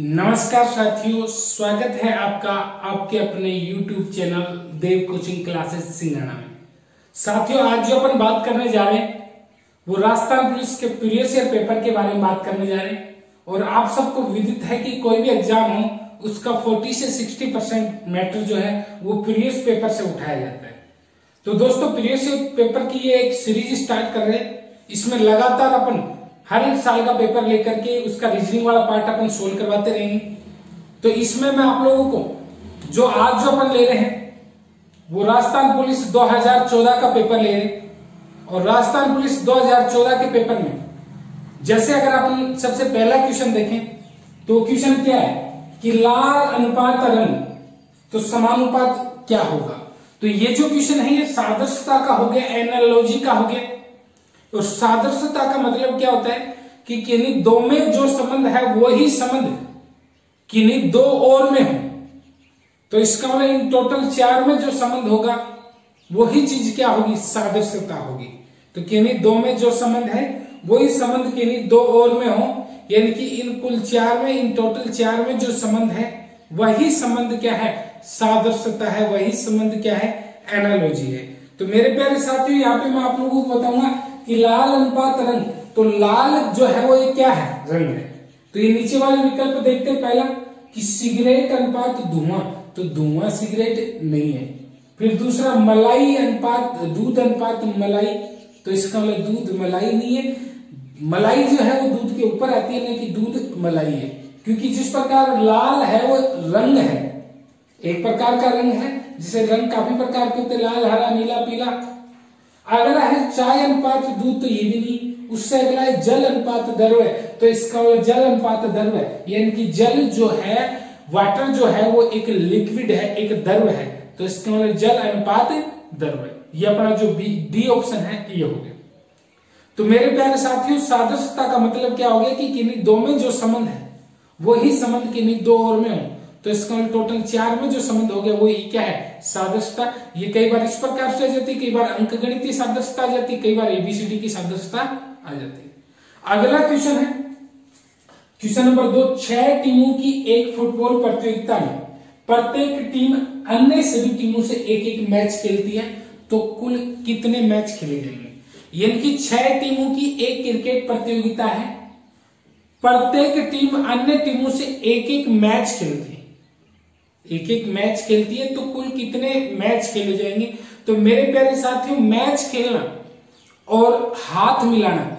नमस्कार साथियों, स्वागत है आपका आपके अपने YouTube channel Dev coaching classes Singhana में। साथियों, आज जो अपन बात करने जा रहे हैं वो राजस्थान पुलिस के प्रीवियस ईयर पेपर के बारे में बात करने जा रहे हैं। और आप सबको विदित है कि कोई भी एग्जाम हो उसका 40 से 60% मैटर जो है वो प्रीवियस पेपर से उठाया जाता है। तो दोस्तों, प्रीवियस ईयर पेपर की ये एक सीरीज स्टार्ट कर रहे हैं। इसमें लगातार अपन हर एक साल का पेपर लेकर के उसका रीजनिंग वाला पार्ट अपन सोल्व करवाते रहेंगे। तो इसमें मैं आप लोगों को जो आज जो अपन ले रहे हैं वो राजस्थान पुलिस 2014 का पेपर ले रहे हैं। और राजस्थान पुलिस 2014 के पेपर में जैसे अगर अपन सबसे पहला क्वेश्चन देखें तो क्वेश्चन क्या है कि लाल अनुपात रन तो समानुपात क्या होगा। तो ये जो क्वेश्चन है ये सादृश्यता का हो गया, एनालॉजी का हो गया। तो सादृश्यता का मतलब क्या होता है कि किन्हीं दो में जो संबंध है वही संबंध किन्हीं दो और में है। तो इसका मतलब इन टोटल चार में जो संबंध होगा वही चीज क्या होगी, सादृश्यता होगी। तो किन्हीं दो में जो संबंध है वही संबंध किन्हीं दो और में हो, यानी कि इन कुल चार में, इन टोटल चार में जो संबंध है वही संबंध क्या है, सादृश्यता है। वही संबंध क्या है, एनालॉजी है। तो मेरे प्यारे साथियों, यहाँ पे मैं आप लोगों को बताऊंगा कि लाल अनुपात रंग, तो लाल जो है वो ये क्या है, रंग है। तो ये नीचे वाले विकल्प देखते हैं। पहला कि सिगरेट अनुपात धुआं, तो धुआं सिगरेट नहीं है। फिर दूसरा मलाई अनुपात दूध अनुपात मलाई, तो इसका मतलब दूध मलाई नहीं है। मलाई जो है वो दूध के ऊपर आती है, नहीं कि दूध मलाई है। क्योंकि जिस प्रकार लाल है वो रंग है, एक प्रकार का रंग है, जिसे रंग काफी प्रकार के होते हैं, लाल हरा नीला पीला। अगला है चाय अनुपात दूध, तो ये भी नहीं। उससे अगला है जल अनुपात द्रव्य, तो इसका जल अनुपात द्रव्य, यानी कि जल जो है, वाटर जो है वो एक लिक्विड है, एक द्रव है। तो इसका मतलब जल अनुपात द्रव्य। ये अपना जो डी ऑप्शन है ये हो गया। तो मेरे प्यारे साथियों, सादृश्यता का मतलब क्या हो गया कि किन्हीं दो में जो संबंध है वही संबंध किन्हीं दो और में हो। तो इसका टोटल चार में जो संबंध हो गया वही क्या है, सादृश्यता। ये कई बार इस प्रकार से आ जाती है, कई बार अंकगणित की सादृश्यता आ जाती है, कई बार एबीसीडी की सादृश्यता आ जाती है। अगला क्वेश्चन है क्वेश्चन नंबर 2, 6 टीमों की एक फुटबॉल प्रतियोगिता में प्रत्येक टीम अन्य सभी टीमों से एक एक मैच खेलती है, तो कुल कितने मैच खेले जाएंगे। यानी कि 6 टीमों की एक क्रिकेट प्रतियोगिता है, प्रत्येक टीम अन्य टीमों से एक एक मैच खेलती है, एक एक मैच खेलती है। तो कुल कितने मैच खेले जाएंगे। तो मेरे प्यारे साथियों, मैच खेलना और हाथ मिलाना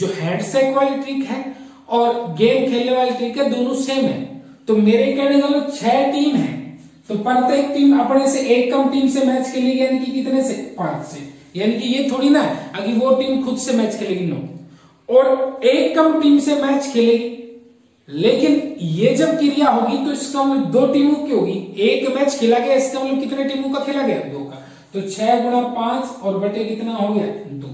जो हैंडशेक वाली ट्रिक है और गेम खेलने वाली ट्रिक है दोनों सेम है। तो मेरे कहने का मतलब 6 टीम है तो प्रत्येक टीम अपने से एक कम टीम से मैच खेलेगी, यानी कि कितने से, 5 से। यानी कि ये थोड़ी ना अगर वो टीम खुद से मैच खेलेगी, नो, और एक कम टीम से मैच खेलेगी। लेकिन ये जब क्रिया होगी तो इसका मतलब 2 टीमों की होगी, एक मैच खेला गया, इसका मतलब कितने टीमों का खेला गया, 2 का। तो 6 गुणा 5 और बटे कितना हो गया, 2।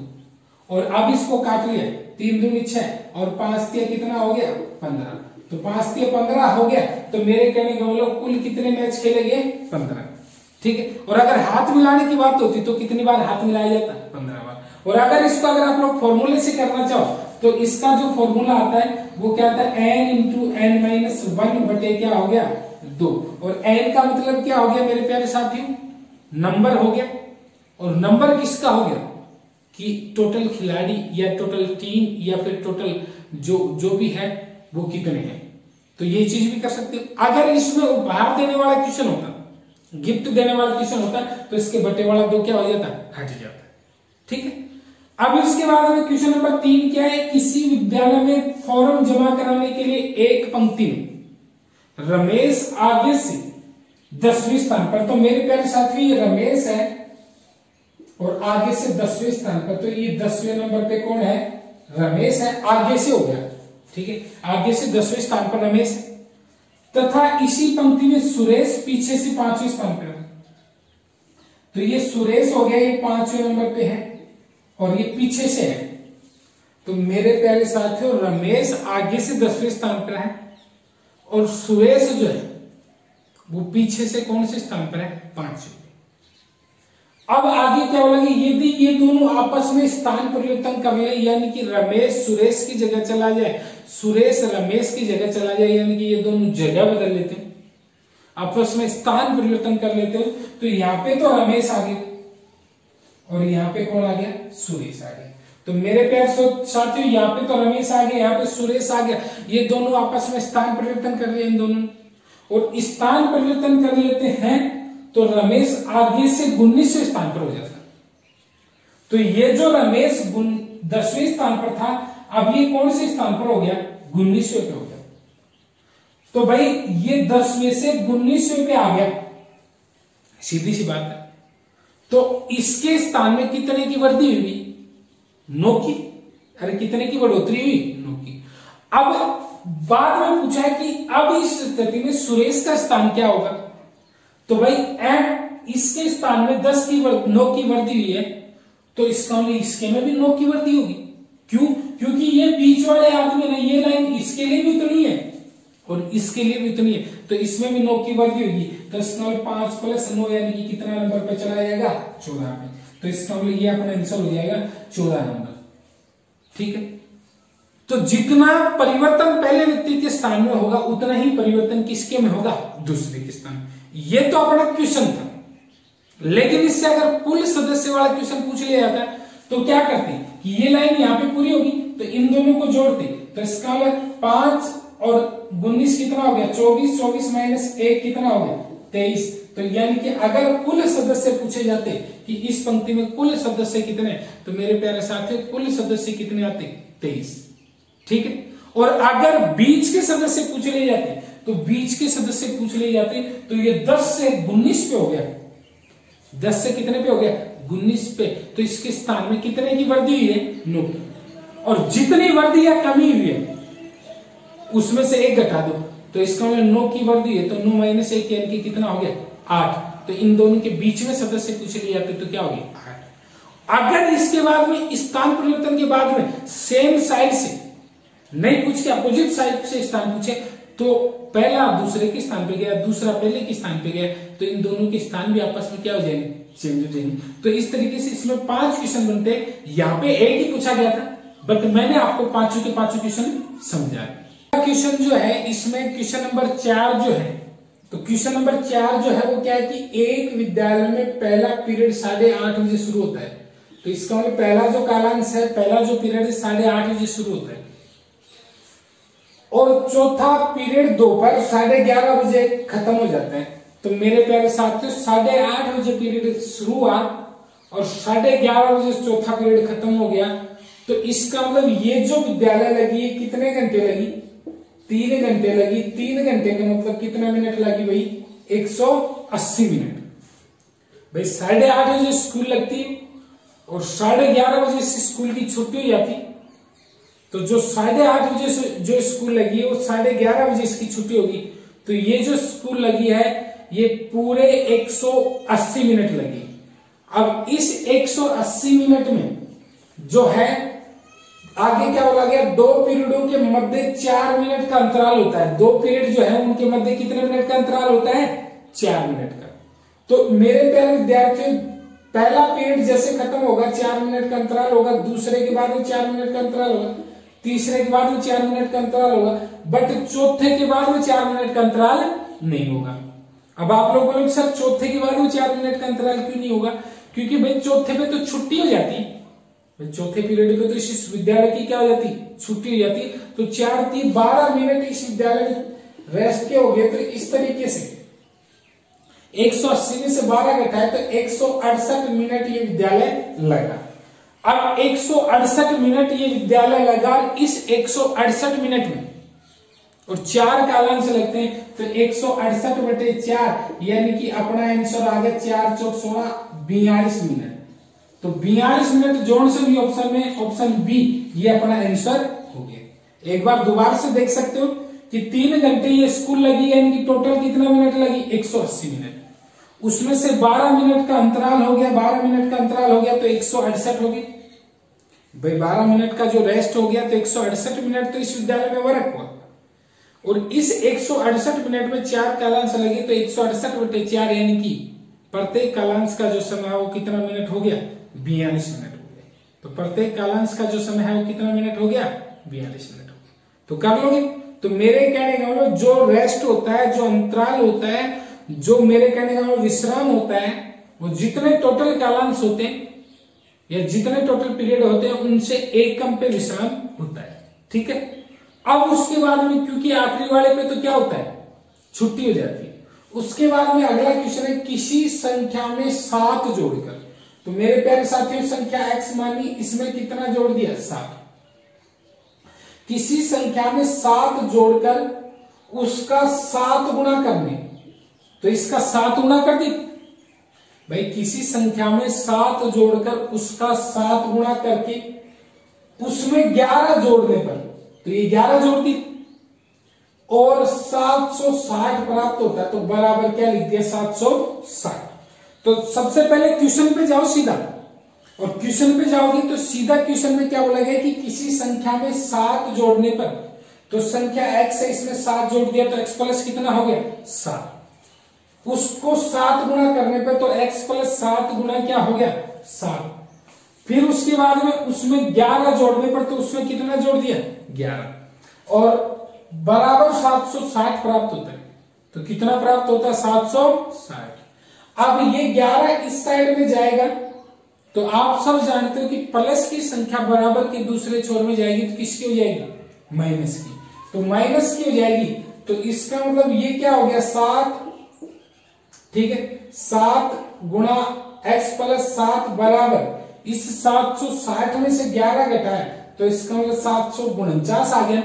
और अब इसको काट लिया, 3 दूनी 6 और 5 तिया कितना हो गया, 15। तो 5 तिया 15 हो गया। तो मेरे कहने का मतलब कुल कितने मैच खेले गए, 15। ठीक है। और अगर हाथ मिलाने की बात होती तो कितनी बार हाथ मिलाया जाता, 15 बार। और अगर इसको अगर आप लोग फॉर्मूले से करना चाहो तो इसका जो फॉर्मूला आता है वो क्या आता है, n × n - 1 बटे क्या हो गया, 2। और n का मतलब क्या हो गया मेरे प्यारे साथियों, नंबर हो गया। और नंबर किसका हो गया कि टोटल खिलाड़ी या टोटल टीम या फिर टोटल जो भी है वो कितने हैं। तो ये चीज भी कर सकते हो। अगर इसमें उपहार देने वाला क्वेश्चन होता, गिफ्ट देने वाला क्वेश्चन होता तो इसके बटे वाला 2 क्या हो जाता, हट जाता। ठीक है। अब इसके बाद में क्वेश्चन नंबर 3 क्या है, किसी विद्यालय में फॉर्म जमा कराने के लिए एक पंक्ति में रमेश आगे से 10वें स्थान पर। तो मेरे प्यारे साथी, रमेश है और आगे से 10वें स्थान पर, तो ये 10वें नंबर पे कौन है, रमेश है, आगे से हो गया। ठीक है, आगे से 10वें स्थान पर रमेश है। तथा इसी पंक्ति में सुरेश पीछे से 5वें स्थान पर है। तो ये सुरेश हो गया, ये 5वें नंबर पे है और ये पीछे से है। तो मेरे प्यारे साथियों, रमेश आगे से 10वें स्थान पर है और सुरेश जो है वो पीछे से कौन से स्थान पर है, 5वें। अब आगे क्या बोलेंगे, ये दोनों आपस में स्थान परिवर्तन कर ले, यानी कि रमेश सुरेश की जगह चला जाए, सुरेश रमेश की जगह चला जाए, यानी कि ये दोनों जगह बदल लेते हैं, आपस में स्थान परिवर्तन कर लेते हो। तो यहाँ पे तो रमेश आ गया और यहाँ पे कौन आ गया, सुरेश आ गया। तो मेरे प्यार साथियों, यहाँ पे तो रमेश आ गया, यहाँ पे सुरेश आ गया, ये दोनों आपस में स्थान परिवर्तन कर रहे हैं इन दोनों, और स्थान परिवर्तन कर लेते हैं तो रमेश आगे से 19वें स्थान पर हो जाता। तो ये जो रमेश 10वें स्थान पर था, अब ये कौन से स्थान पर हो गया, 19वें पे हो गया। तो भाई ये 10वें से 19वें पे आ गया, सीधी सी बात है। तो इसके स्थान में कितने की वृद्धि हुई, 9 की। अरे कितने की बढ़ोतरी हुई, 9 की। अब बाद में पूछा है कि अब इस स्थिति में सुरेश का स्थान क्या होगा, तो भाई इसके स्थान में 9 की वृद्धि हुई है, तो इसके में भी 9 की वृद्धि होगी। क्यों, क्योंकि ये बीच वाले आदमी ना, ये लाइन इसके लिए भी उतनी है और इसके लिए भी उतनी है, तो इसमें भी 9 की वृद्धि होगी। 10 + 5 + 9 यानी कि कितना नंबर पर चला जाएगा, 14 में। तो इसका मतलब ये अपना आंसर हो जाएगा 14 नंबर। ठीक है, तो जितना परिवर्तन पहले व्यक्ति के स्थान में होगा उतना ही परिवर्तन किसके में होगा, दूसरे के स्थान। ये तो अपना क्वेश्चन था, लेकिन इससे अगर कुल सदस्य वाला क्वेश्चन पूछ लिया जाता है तो क्या करते हैं कि ये लाइन यहाँ पे पूरी होगी तो इन दोनों को जोड़ते, तो इसका 5 और 19 कितना हो गया, 24, 24 - 1 कितना हो गया, 23। तो यानी कि अगर कुल सदस्य पूछे जाते कि इस पंक्ति में कुल सदस्य कितने, तो मेरे प्यारे साथियों कुल सदस्य कितने आते, 23। ठीक है, और अगर बीच के सदस्य पूछ लिए जाते तो बीच के सदस्य पूछ लिए जाते तो ये 10 से 19 पे हो गया, 10 से कितने पे हो गया, 19 पे। तो इसके स्थान में कितने की वृद्धि हुई है, 9 की, और जितनी वृद्धि या कमी हुई है उसमें से 1 घटा दो, तो इसका मतलब 9 की वृद्धि है, तो 9 - 1 यानी कि कितना हो गया, 8। तो इन दोनों के बीच में सदस्य पूछ लिए जाते तो क्या हो गया, 8। अगर इसके बाद में स्थान परिवर्तन के बाद में सेम साइड से नहीं पूछ के अपोजिट साइड से स्थान पूछे तो पहला दूसरे के स्थान पे गया, दूसरा पहले के स्थान पे गया, तो इन दोनों के स्थान भी आपस में क्या हो जाएंगे, चेंज हो जाएंगे। तो इस तरीके से इसमें 5 क्वेश्चन बनते हैं। यहाँ पे 1 ही पूछा गया था, बट मैंने आपको 5 के 5 क्वेश्चन समझाया। क्वेश्चन जो है इसमें क्वेश्चन नंबर 4 जो है, तो क्वेश्चन नंबर 4 जो है वो क्या है कि एक विद्यालय में पहला पीरियड 8:30 बजे शुरू होता है। तो इसका मतलब पहला जो कालांश है, पहला जो पीरियड है 8:30 बजे शुरू होता है, और चौथा पीरियड दोपहर 11:30 बजे खत्म हो जाता है। तो मेरे प्यारे साथियों 8:30 बजे पीरियड शुरू हुआ और 11:30 बजे चौथा पीरियड खत्म हो गया। तो इसका मतलब ये जो विद्यालय लगी कितने घंटे लगी, 3 घंटे लगी। 3 घंटे का मतलब कितना मिनट लगी भाई, 180 मिनट। भाई 8:30 बजे स्कूल लगती और 11:30 बजे स्कूल की छुट्टी हो जाती। तो जो 8:30 बजे जो स्कूल लगी है वो 11:30 बजे इसकी छुट्टी होगी। तो ये जो स्कूल लगी है ये पूरे 180 मिनट लगी। अब इस 180 मिनट में जो है आगे क्या बोला गया, 2 पीरियडों के मध्य 4 मिनट का अंतराल होता है। 2 पीरियड जो है उनके मध्य कितने मिनट का अंतराल होता है, 4 मिनट का। तो मेरे प्यारे विद्यार्थियों पहला पीरियड जैसे खत्म होगा 4 मिनट का अंतराल होगा, दूसरे के बाद 4 मिनट का अंतराल होगा, तीसरे के बाद 4 मिनट का अंतराल होगा, बट चौथे के बाद 4 मिनट का अंतराल नहीं होगा। अब आप लोग बोलोगे सर चौथे के बाद 4 मिनट का अंतराल क्यों नहीं होगा, क्योंकि भाई चौथे पे तो छुट्टी हो जाती, चौथे पीरियड पे तो इस विद्यालय की क्या हो जाती, छुट्टी हो जाती। तो 4 × 3 = 12 मिनट इस विद्यालय में रेस्ट के हो गए। तो इस तरीके से 180 में से 12 घटाए तो 168 मिनट ये विद्यालय लगा। अब 168 मिनट ये विद्यालय लगा, इस 168 मिनट में और 4 कालांश लगते हैं तो 168 बटे 4 यानी कि अपना आंसर आ गया 4 × 4 = 16, 42 मिनट। तो 42 मिनट जोड़ से भी ऑप्शन में ऑप्शन बी ये अपना आंसर हो गया। एक बार दोबारा से देख सकते हो कि 3 घंटे ये स्कूल लगी यानी कि टोटल कितना मिनट लगी, 180 मिनट। उसमें से 12 मिनट का अंतराल हो गया, 12 मिनट का अंतराल हो गया तो 168 हो गई। भाई 12 मिनट का जो रेस्ट हो गया तो 168 मिनट तो इस विद्यालय में वर्क हुआ। और इस 168 मिनट में 4 कालांश लगे तो 168 बटे 4 यानी कि प्रत्येक कालांश का जो समय है वो कितना मिनट हो गया, 42 मिनट हो गया। तो प्रत्येक कालांश का जो समय है वो कितना मिनट हो गया, 42 मिनट हो गया। तो कर लोगे। तो मेरे कहने का मतलब जो रेस्ट होता है, जो अंतराल होता है, जो मेरे कहने का मतलब विश्राम होता है, वो जितने टोटल कालांश होते हैं या जितने टोटल पीरियड होते हैं उनसे एक कम पे विश्राम होता है। ठीक है। अब उसके बाद में क्योंकि आखिरी वाले पे तो क्या होता है, छुट्टी हो जाती है। उसके बाद में अगला क्वेश्चन है किसी संख्या में 7 जोड़कर। तो मेरे प्यारे साथियों संख्या x मानी, इसमें कितना जोड़ दिया, 7। किसी संख्या में 7 जोड़कर उसका 7 गुणा करने, तो इसका 7 गुणा कर दी भाई। किसी संख्या में 7 जोड़कर उसका 7 गुणा करके उसमें 11 जोड़ने पर, तो ये 11 जोड़ दी और 760 प्राप्त होता है। तो बराबर क्या लिख दिया, 760। तो सबसे पहले क्वेश्चन पे जाओ सीधा, और क्वेश्चन पे जाओगे तो सीधा क्वेश्चन में क्या बोला गया कि किसी संख्या में 7 जोड़ने पर, तो संख्या x है, इसमें 7 जोड़ दिया तो x प्लस कितना हो गया, 7। उसको 7 गुणा करने पर तो x प्लस 7 गुणा क्या हो गया, 7। फिर उसके बाद में उसमें 11 जोड़ने पर तो उसमें कितना जोड़ दिया, 11 और बराबर 760 प्राप्त होता है। तो कितना प्राप्त होता है, 760। अब ये 11 इस साइड में जाएगा, तो आप सब जानते हो कि प्लस की संख्या बराबर के दूसरे छोर में जाएगी तो किसकी हो जाएगी, माइनस की। तो माइनस की हो जाएगी, तो इसका मतलब ये क्या हो गया, 7। ठीक है, 7 गुणा एक्स प्लस 7 बराबर इस 760 में से 11 घटाए तो इसका मतलब 749 आ गया।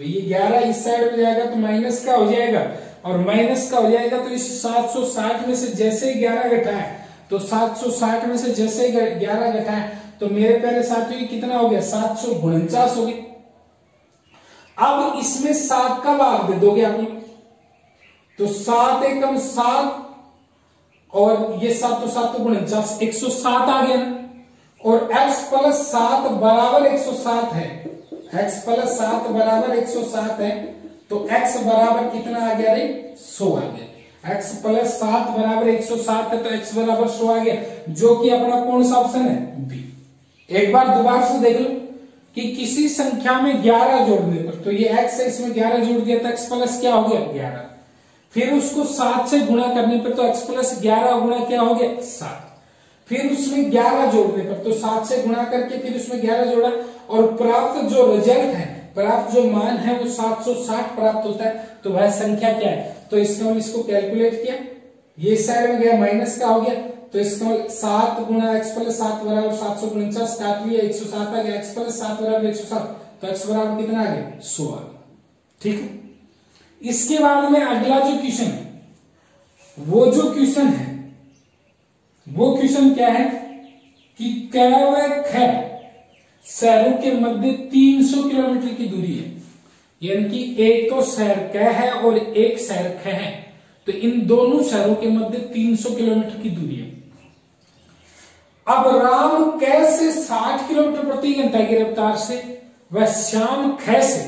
ये 11 इस साइड में जाएगा तो माइनस का हो जाएगा और माइनस का हो जाएगा, तो इस 760 में से जैसे ही 11 घटाए तो 760 में से जैसे ही 11 घटाए तो मेरे प्यारे साथियों कितना हो गया, 749 हो गया। अब इसमें 7 का भाग दे दोगे आप लोग, तो 7 एकम 7 और ये 7 तो 7 तो 49, 107 आ गया ना। और x प्लस 7 बराबर 107 है, x प्लस 7 बराबर 107 है, तो x बराबर कितना आ गया रे, 100 आ गया। x प्लस 7 बराबर 107 है तो x बराबर 100 आ गया, जो कि अपना कौन सा ऑप्शन है, बी। एक बार दोबारा से देख लो कि किसी संख्या में 11 जोड़ने पर, तो ये x है, इसमें 11 जोड़ दिया तो x प्लस क्या हो गया, 11। फिर उसको 7 से गुणा करने पर तो x प्लस 11 गुणा क्या हो गया, 7। फिर उसमें 11 जोड़ने पर तो 7 से गुणा करके फिर उसमें 11 जोड़ा और प्राप्त जो रिजल्ट है, प्राप्त जो मान है वो 760 प्राप्त होता है। तो वह संख्या क्या है, तो इसका हम इसको कैलकुलेट किया, ये साइड में गया माइनस का हो गया, तो इसका 7 गुणा एक्स प्लस 7 बराबर 749 काट लिया, 107 आ गया। एक्स प्लस 7 बराबर 107 तो एक्स बराबर कितना आ गया, 100 आ गया। ठीक है। इसके बाद में अगला जो क्वेश्चन है, वो जो क्वेश्चन है वो क्वेश्चन क्या है कि कै व ख शहरों के मध्य 300 किलोमीटर की दूरी है, यानी कि एक तो शहर कै है और एक शहर ख है, तो इन दोनों शहरों के मध्य 300 किलोमीटर की दूरी है। अब राम कै से 60 किलोमीटर प्रति घंटा की रफ्तार से वह श्याम ख से,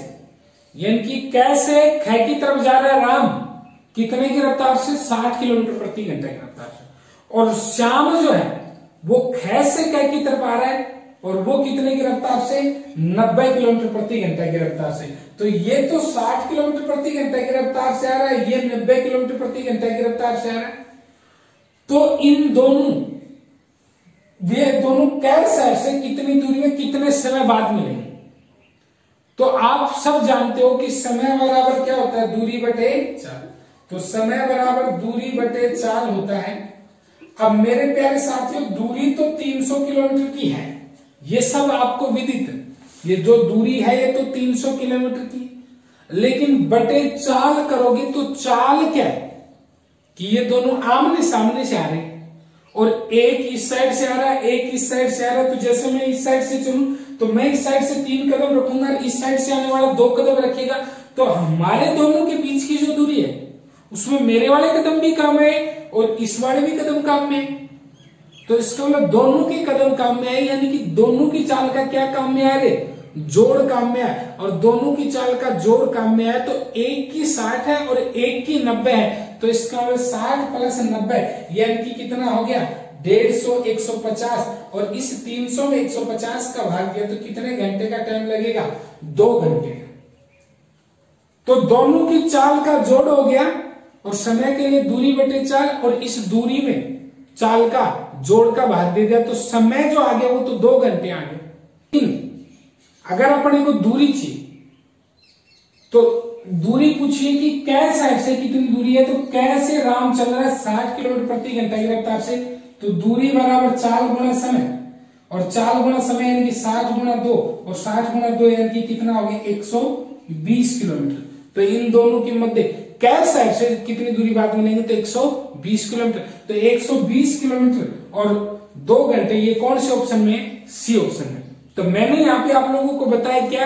यानी कि कै से ख की तरफ जा रहा है राम कितने की रफ्तार से, 60 किलोमीटर प्रति घंटा की रफ्तार से, और श्याम जो है वो ख से कै की तरफ आ रहा है और वो कितने की रफ्तार से, 90 किलोमीटर प्रति घंटा की रफ्तार से। तो ये तो 60 किलोमीटर प्रति घंटा की रफ्तार से आ रहा है, ये 90 किलोमीटर प्रति घंटा की रफ्तार से आ रहा है। तो इन दोनों ये दोनों कै शहर से कितनी दूरी में कितने समय बाद मिलेंगे, तो आप सब जानते हो कि समय बराबर क्या होता है, दूरी बटे 4। तो समय बराबर दूरी बटे 4 होता है। अब मेरे प्यारे साथियों दूरी तो 300 किलोमीटर की है, ये सब आपको विदित है, ये जो दूरी है ये तो 300 किलोमीटर की, लेकिन बटे 4 करोगे तो 4 क्या है कि ये दोनों आमने सामने से आ रहे हैं और एक इस साइड से आ रहा है, एक इस साइड से आ रहा है। तो जैसे मैं इस साइड से चलूं तो मैं इस साइड से 3 कदम रखूंगा, इस साइड से आने वाला 2 कदम रखेगा, तो हमारे दोनों के बीच की जो दूरी है उसमें मेरे वाले कदम भी कम है और इस वाले भी कदम काम में है। तो इसका मतलब दोनों के कदम काम में है, यानी कि दोनों की चाल का क्या काम में आ रहे, जोड़ काम में है, और दोनों की चाल का जोड़ काम में है। तो एक की 60 है और एक की 90 है, तो इसका 60 प्लस 90 यानी कि कितना हो गया 150, 150 और इस 300 में 150 का भाग दिया तो कितने घंटे का टाइम लगेगा 2 घंटे। तो दोनों की चाल का जोड़ हो गया और समय के लिए दूरी बटे चाल और इस दूरी में चाल का जोड़ का भाग दे दिया तो समय जो आ गया वो तो 2 घंटे आ गए। अगर अपने को दूरी चाहिए तो दूरी पूछिए कि कै साइड से कितनी दूरी है तो कै से राम चल रहा है 60 किलोमीटर प्रति घंटा की रफ्तार से तो दूरी बराबर चाल गुणा समय और चाल गुणा समय यानी कि 60 गुणा 2 और 60 गुणा 2 यानी कि कितना हो गया 120 किलोमीटर। तो इन दोनों के मध्य कै साइड से कितनी दूरी बात मिलेंगे तो 120 किलोमीटर। तो 120 किलोमीटर और 2 घंटे ये कौन से ऑप्शन में सी ऑप्शन है। तो मैंने यहाँ पे आप लोगों को बताया क्या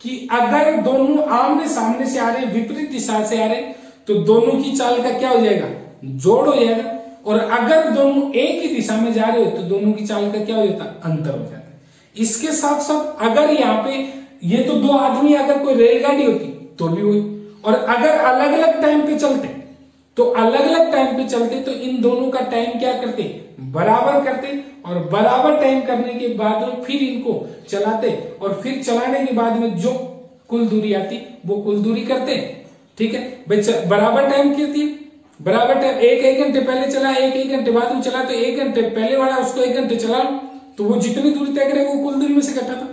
कि अगर दोनों आमने सामने से आ रहे विपरीत दिशा से आ रहे तो दोनों की चाल का क्या हो जाएगा जोड़ हो जाएगा और अगर दोनों एक ही दिशा में जा रहे हो तो दोनों की चाल का क्या हो जाता अंतर हो जाता है। इसके साथ साथ अगर यहाँ पे ये तो दो आदमी अगर कोई रेलगाड़ी होती तो भी हुई और अगर अलग अलग टाइम पे चलते तो अलग अलग टाइम पे चलते तो इन दोनों का टाइम क्या करते बराबर करते और बराबर टाइम करने के बाद में फिर इनको चलाते और फिर चलाने के बाद में जो कुल दूरी आती वो कुल दूरी करते। ठीक है बराबर टाइम करती है बराबर टाइम एक घंटे पहले चला एक घंटे बाद में चला तो 1 घंटे पहले वाला उसको 1 घंटे चला तो वो जितनी दूरी तय करेगा वो कुल दूरी में से घटाता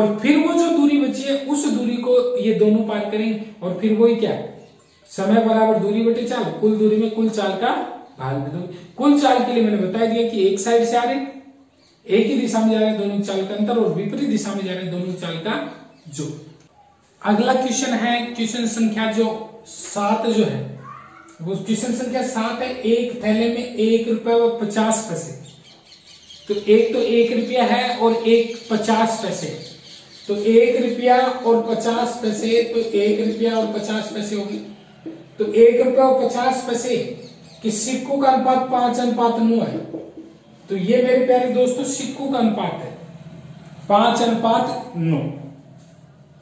और फिर वो जो दूरी बची है उस दूरी को ये दोनों पार करेंगे और फिर वही क्या समय बराबर दूरी बटे चाल कुल दूरी में कुल चाल का भाग दे दो। कुल चाल के लिए मैंने बता दिया कि एक साइड से आ रहे एक ही दिशा में जा रहे दोनों चाल का अंतर और विपरीत दिशा में जा रहे दोनों चाल का जोड़। अगला क्वेश्चन है क्वेश्चन संख्या जो 7 जो है वो क्वेश्चन संख्या 7 है। एक थैले में 1 रुपया व 50 पैसे तो एक रुपया है और एक 50 पैसे तो 1 रुपया और 50 पैसे तो 1 रुपया और 50 पैसे होगी तो 1 रुपया और 50 पैसे कि सिक्कों का अनुपात 5:9 है। तो ये मेरे प्यारे दोस्तों सिक्कों का अनुपात है 5:9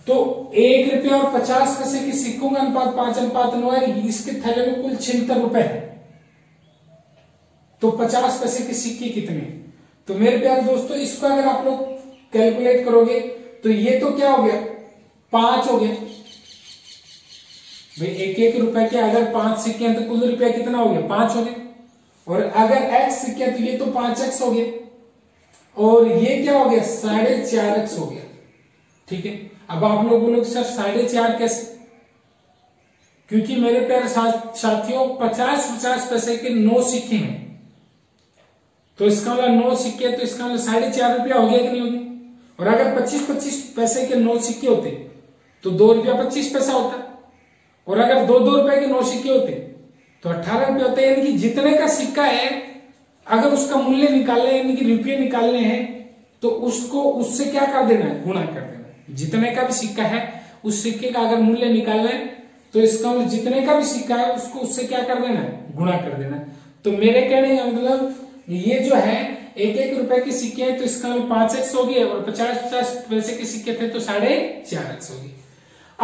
तो 1 रुपया और 50 पैसे के सिक्कों का अनुपात 5:9 है। इसके थैले में कुल 76 रुपए है तो 50 पैसे के सिक्के कितने तो मेरे प्यारे दोस्तों इसको अगर आप लोग कैलकुलेट करोगे तो ये तो क्या हो गया 5 हो गया भाई एक रुपए के अगर 5 सिक्के हैं तो कुल रुपया कितना हो गया 5 हो गया और अगर x सिक्के तो ये तो 5x हो गया और ये क्या हो गया 4.5x हो गया। ठीक है अब आप लोग बोलोगे सर 4.5 कैसे क्योंकि मेरे प्यारे साथियों 50-50 पैसे के 9 सिक्के हैं तो इसका मतलब 9 सिक्के तो इसका मतलब 4.5 रुपया हो गया कि नहीं हो गया और अगर 25-25 पैसे के 9 सिक्के होते तो 2 रुपया 25 पैसा होता और अगर 2-2 रुपए के 9 सिक्के होते तो 18 रुपये होते यानी कि जितने का सिक्का है अगर उसका मूल्य निकालना है यानी कि रुपये निकालने हैं तो उसको उससे क्या कर देना है गुणा कर देना है। जितने का भी सिक्का है उस सिक्के का अगर मूल्य निकालना है तो इसका मतलब जितने का भी सिक्का है उसको उससे क्या कर देना है गुणा कर देना है। तो मेरे कहने का मतलब ये जो है 1-1 रुपए के सिक्के हैं तो इसका 5x होगी और 50-50 पैसे के सिक्के थे तो 4.5x होगी।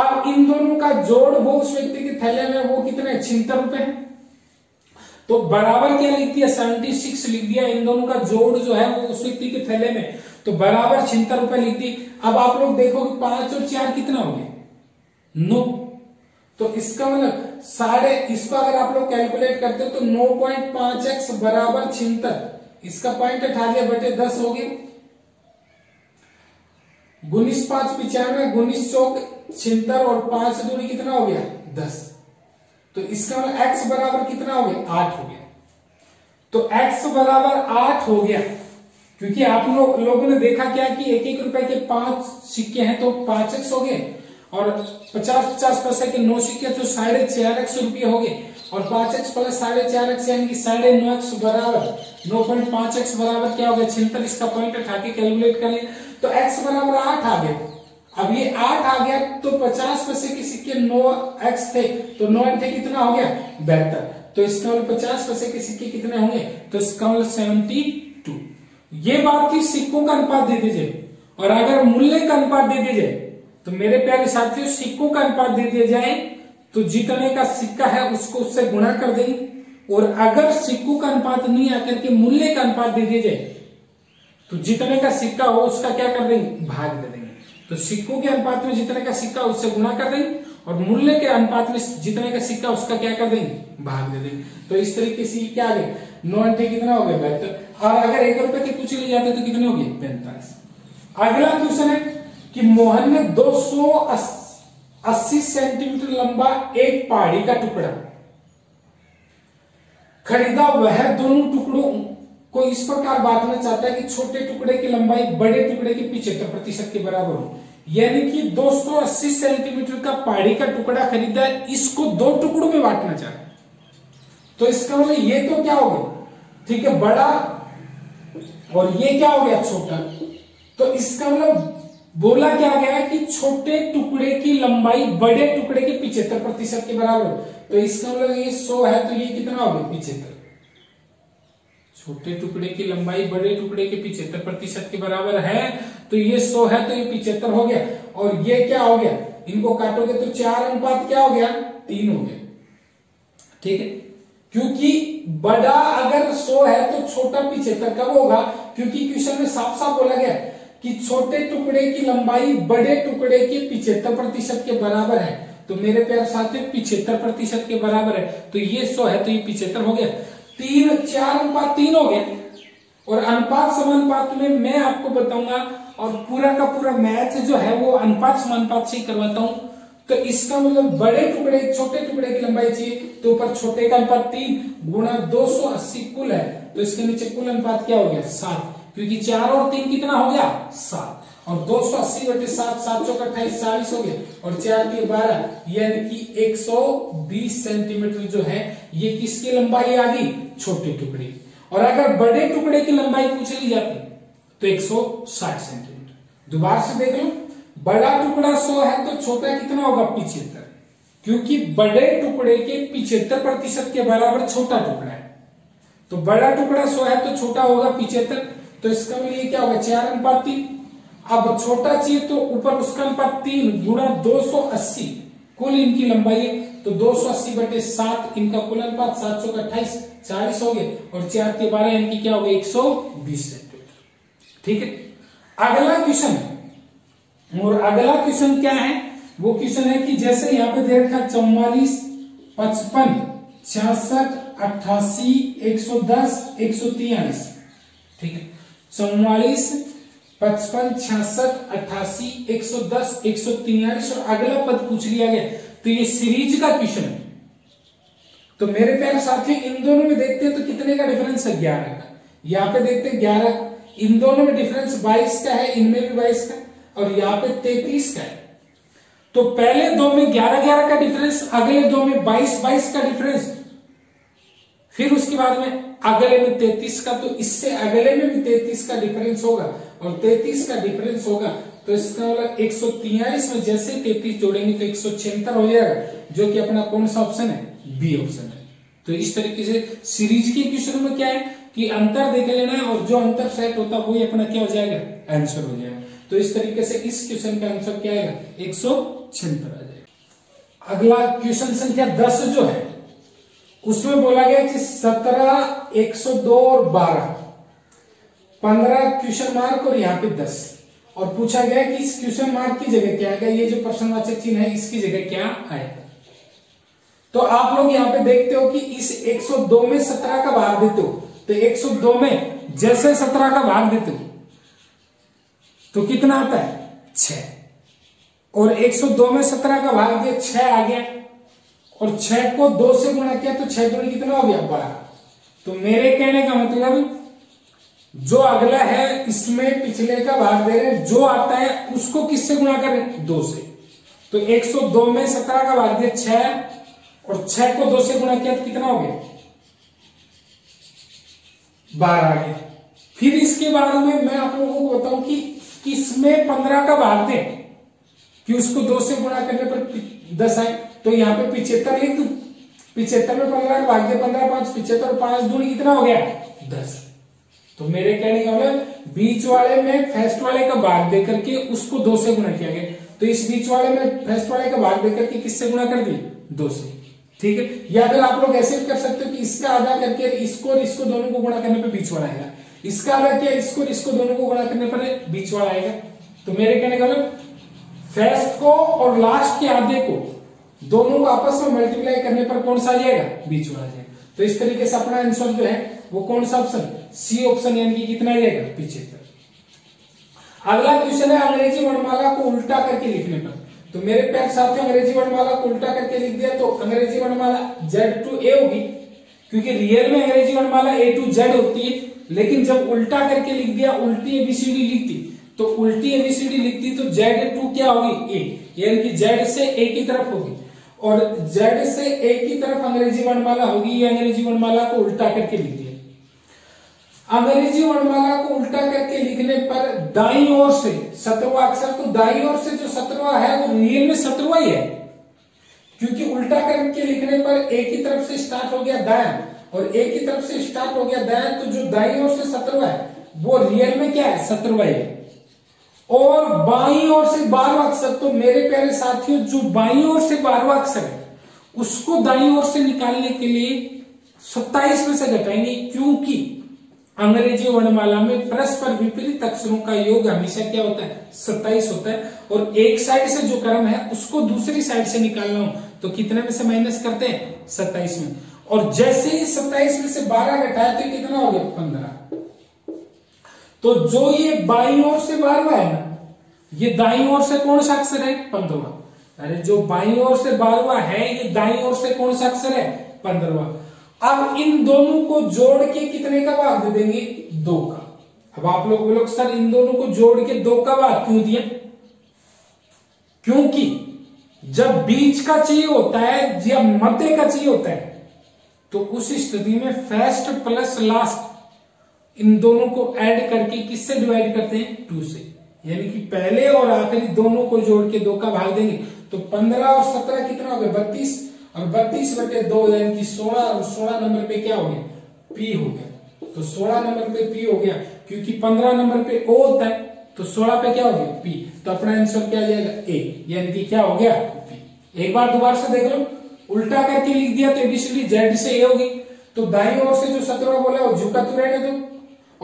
अब इन दोनों का जोड़ वो उस व्यक्ति के थैले में वो कितने 76 रुपए है तो बराबर क्या लिख दिया 76 लिख दिया इन दोनों का जोड़ जो है वो उस व्यक्ति के थैले में तो बराबर 76 रुपए लिख दी। अब आप लोग देखो 5 और 4 कितना हो गया 9 तो इसका मतलब इसको अगर आप लोग कैलकुलेट करते हो तो 9.5x बराबर 76 इसका पॉइंट 18/10 हो गया 19×5 95 19×4 76 और 5 दूरी कितना हो गया 10 तो इसका x बराबर कितना हो गया 8 हो गया तो x बराबर 8 हो गया क्योंकि आप लोगों ने देखा क्या कि 1-1 रुपए के 5 सिक्के हैं तो 5x हो गए और 50-50 पैसे के 9 सिक्के तो 4.5 रुपये हो गए और 5x प्लस 4.5x यानी कि 9.5x बराबर 9.5x बराबर क्या हो गया 76 इसका पॉइंट उठा के कैलकुलेट कर लिया तो x बराबर 8 आ गया। अब ये 8 आ गया तो 50 पैसे के सिक्के 9x थे तो 9 कितना हो गया 72 तो इसका 50 पैसे के सिक्के कितने होंगे तो इसका 72। ये बात की सिक्कों का अनुपात दे दीजिए और अगर मूल्य का अनुपात दे दीजिए तो मेरे प्यारे साथियों सिक्कों का अनुपात दे दिया जाए तो जीतने का सिक्का है उसको उससे गुणा कर दें, और अगर सिक्कों का अनुपात नहीं आकर के मूल्य का अनुपात दे दिया जाए तो जितने का सिक्का हो उसका क्या कर देंगे, भाग दे देंगे। तो सिक्कों के अनुपात में जितने का सिक्का उससे गुणा कर देंगे और मूल्य के अनुपात में जितने का सिक्का उसका क्या कर देंगे, भाग दे देंगे। तो इस तरीके से क्या आ गए, 9 अंडे कितना हो गए, 72। और अगर 1 रुपए के पूछ लिए जाते तो कितने हो गए, 45। अगला क्वेश्चन है कि मोहन ने 280 सेंटीमीटर लंबा एक पहाड़ी का टुकड़ा खरीदा, वह दोनों टुकड़ों को इस प्रकार बांटना चाहता है कि छोटे टुकड़े की लंबाई बड़े टुकड़े के 75% के बराबर हो। यानी कि 280 सेंटीमीटर का पहाड़ी का टुकड़ा खरीदा है, इसको 2 टुकड़ों में बांटना चाहता है। तो इसका मतलब ये तो क्या हो गया, ठीक है, बड़ा, और ये क्या हो गया, छोटा। तो इसका मतलब बोला क्या गया है कि छोटे टुकड़े की लंबाई बड़े टुकड़े के 75% के बराबर हो। तो इसका मतलब ये 100 है तो ये कितना हो गया, 75। छोटे टुकड़े की लंबाई बड़े टुकड़े के 75% के बराबर है तो ये 100 है तो ये 75 हो गया। और ये क्या हो गया, इनको काटोगे तो 4 अनुपात क्या हो गया, 3 हो गया, ठीक है, क्योंकि बड़ा अगर 100 है तो छोटा 75 कब होगा, क्योंकि क्वेश्चन में साफ साफ बोला गया कि छोटे टुकड़े की लंबाई बड़े टुकड़े के 75% के बराबर है। तो मेरे प्यारे साथियों 75% के बराबर है तो ये 100 है तो ये 75 हो गया, 4 अनुपात 3 हो गया। और अनुपात समानुपात में मैं आपको बताऊंगा, और पूरा का पूरा मैथ जो है वो अनुपात समानुपात से ही करवाता हूं। तो इसका मतलब बड़े टुकड़े छोटे टुकड़े की लंबाई चाहिए तो ऊपर छोटे का अनुपात 3 गुणा 280 कुल है, तो इसके नीचे कुल अनुपात क्या हो गया, 7, क्योंकि 4 और 3 कितना हो गया, 7, और 280 बटे 7 728 हो गया, और 4 के 12 यानी कि 120 सेंटीमीटर जो है ये किसकी लंबाई आ गई, छोटे टुकड़े। और अगर बड़े टुकड़े की लंबाई पूछ ली जाती तो 160 सेंटीमीटर। दोबारा से देख लो, बड़ा टुकड़ा 100 है तो छोटा कितना होगा, 75, क्योंकि बड़े टुकड़े के 75% के बराबर छोटा टुकड़ा है। तो बड़ा टुकड़ा 100 है तो छोटा होगा 75। तो इसका मतलब ये क्या होगा, 4 अनुपात 3। अब छोटा चाहिए तो ऊपर उसका अनुपात 3 गुणा 280 कुल इनकी लंबाई है, तो 280 बटे 7 इनका कुल अनुपात 728 40 हो गए, और 4 के 12 यानी क्या हो गए, 120 सेंटीमीटर, ठीक है। अगला क्वेश्चन है, और अगला क्वेश्चन क्या है, वो क्वेश्चन है कि जैसे यहाँ पे दे रखा 44, 55, 66, 88, 110, 143, ठीक है, 44, 55, 66, 88, 110, 143। और अगला पद पूछ लिया गया तो ये सीरीज का क्वेश्चन है। तो मेरे प्यारे साथियों इन दोनों में देखते हैं तो कितने का डिफरेंस है, 11 का। यहाँ पे देखते हैं 11, इन दोनों में डिफरेंस 22 का है, इनमें भी 22 का, और यहाँ पे 33 का है। तो पहले दो में 11-11 का डिफरेंस, अगले दो में 22-22 का डिफरेंस, फिर उसके बाद में अगले में 33 का, तो इससे अगले में भी 33 का डिफरेंस होगा और 33 का डिफरेंस होगा। तो इसका मतलब 143 में जैसे 33 जोड़ेंगे तो 176 हो जाएगा, जो कि अपना कौन सा ऑप्शन है, बी ऑप्शन है। तो इस तरीके से सीरीज के क्वेश्चन में क्या है कि अंतर देख लेना है, और जो अंतर सेट होता है वही अपना क्या हो जाएगा, आंसर हो जाएगा। तो इस तरीके से इस क्वेश्चन का आंसर क्या आएगा, 176 आ जाएगा। अगला क्वेश्चन संख्या 10 जो है उसमें बोला गया कि 17, 102 और 12, 15 क्वेश्चन मार्क, और यहाँ पे 10, और पूछा गया कि इस क्वेश्चन मार्क की जगह क्या आएगा, ये जो प्रश्नवाचक चिन्ह है इसकी जगह क्या आएगा। तो आप लोग यहाँ पे देखते हो कि इस 102 में 17 का भाग देते हो, तो 102 में जैसे 17 का भाग देते हो तो कितना आता है, 6, और 102 में 17 का भाग दिया 6 आ गया, और 6 को 2 से गुणा किया तो 6 दूनी कितना हो गया, 12। तो मेरे कहने का मतलब जो अगला है इसमें पिछले का भाग दे रहे हैं, जो आता है उसको किससे गुणा कर रहे हैं, 2 से। तो 102 में 17 का भाग दिया 6, और 6 को 2 से गुणा किया तो कितना हो गया, 12 आ गया। फिर इसके बाद में मैं आप लोगों को बताऊं कि किसमें 15 का भाग दे कि उसको 2 से गुणा करने पर 10 आए। तो यहाँ पे 75 लिख दू, 75 में 15 भाग दिया 15, 5, 75, 5 दूनी कितना हो गया, 10। तो मेरे कहने का मतलब बीच वाले में फर्स्ट वाले का भाग दे करके उसको 2 से गुणा किया गया, तो इस बीच वाले में फर्स्ट वाले का भाग देकर के किससे गुणा कर दें, दो से। ठीक है, या फिर आप लोग ऐसे भी कर सकते हो कि इसका आधा करके इसको और इसको दोनों को गुणा करने पर बीच वाला आएगा, इसका आधा किया इसको और इसको दोनों को गुणा करने पर बीच वाला आएगा। तो मेरे कहने का मतलब फर्स्ट को और लास्ट के आधे को दोनों को आपस में मल्टीप्लाई करने पर कौन सा आ जाएगा, बीच वाला आ जाएगा। तो इस तरीके से अपना आंसर जो है वो कौन सा ऑप्शन, सी ऑप्शन, यानी कि कितना आ जाएगा 75। अगला क्वेश्चन है अंग्रेजी वर्णमाला को उल्टा करके लिखने पर। तो मेरे प्यारे साथियों अंग्रेजी वर्णमाला को उल्टा करके लिख दिया तो अंग्रेजी वर्णमाला जेड टू ए होगी, क्योंकि रियल में अंग्रेजी वर्णमाला ए टू जेड होती है, लेकिन जब उल्टा करके लिख दिया, उल्टी एबीसीडी लिखती तो उल्टी एबीसीडी लिखती तो जेड टू क्या होगी, ए, यानी कि जेड से ए की तरफ होगी, और जेड से ए की तरफ अंग्रेजी वर्णमाला होगी। ये अंग्रेजी वर्णमाला को उल्टा करके लिख दिया। अंग्रेजी वर्णमाला को उल्टा करके लिखने पर दाईं ओर से सत्रवा अक्षर, तो दाईं ओर से जो सत्रवा है वो रियल में सत्रवा ही है, क्योंकि उल्टा करके लिखने पर ए की तरफ से स्टार्ट हो गया दाया और ए की तरफ से स्टार्ट हो गया दाया, तो जो दाईं ओर से सत्रवा है वो रियल में क्या है, सत्रवा ही है। और बाईं ओर से बारहवा अक्षर, तो मेरे प्यारे साथियों जो बाईं ओर से बारहवा अक्षर है उसको दाईं ओर से निकालने के लिए 27 में से घटाएंगे, क्योंकि अंग्रेजी वर्णमाला में परस्पर विपरीत अक्षरों का योग हमेशा क्या होता है, 27 होता है, और एक साइड से जो क्रम है उसको दूसरी साइड से निकालना हो तो कितने में से माइनस करते हैं, 27 में। और जैसे ही 27 में से 12 घटाया तो कितना हो गया, 15। तो जो ये बाईं ओर से 12 है ना, ये दाईं ओर से कौन सा अक्षर है, 15। अरे जो बाईं ओर से 12 है ये दाईं ओर से कौन सा अक्षर है, 15। अब इन दोनों को जोड़ के कितने का भाग दे देंगे, 2 का। अब आप लोग बोलो सर इन दोनों को जोड़ के 2 का भाग क्यों दिया, क्योंकि जब बीच का चाहिए होता है या मध्य का चाहिए होता है तो उस स्थिति में फर्स्ट प्लस लास्ट इन दोनों को ऐड करके किससे डिवाइड करते हैं, 2 से, यानी कि पहले और आखिरी दोनों को जोड़ के 2 का भाग देंगे। तो 15 और 17 कितना हो गया, 32, और 32/2 यानी कि 16, और 16 नंबर पे क्या हो गया, पी हो गया। तो 16 नंबर पे पी हो गया, क्योंकि 15 नंबर पे ओ होता है तो 16 पे क्या हो गया, पी। तो अपना आंसर क्या आ जाएगा, ए, यानी कि क्या हो गया, पी। एक बार दोबारा से देख लो, उल्टा करके लिख दिया तो एबीसीडी जेड से ए होगी, तो दाईं ओर से जो 17 बोला वो झुका तो रहने दो,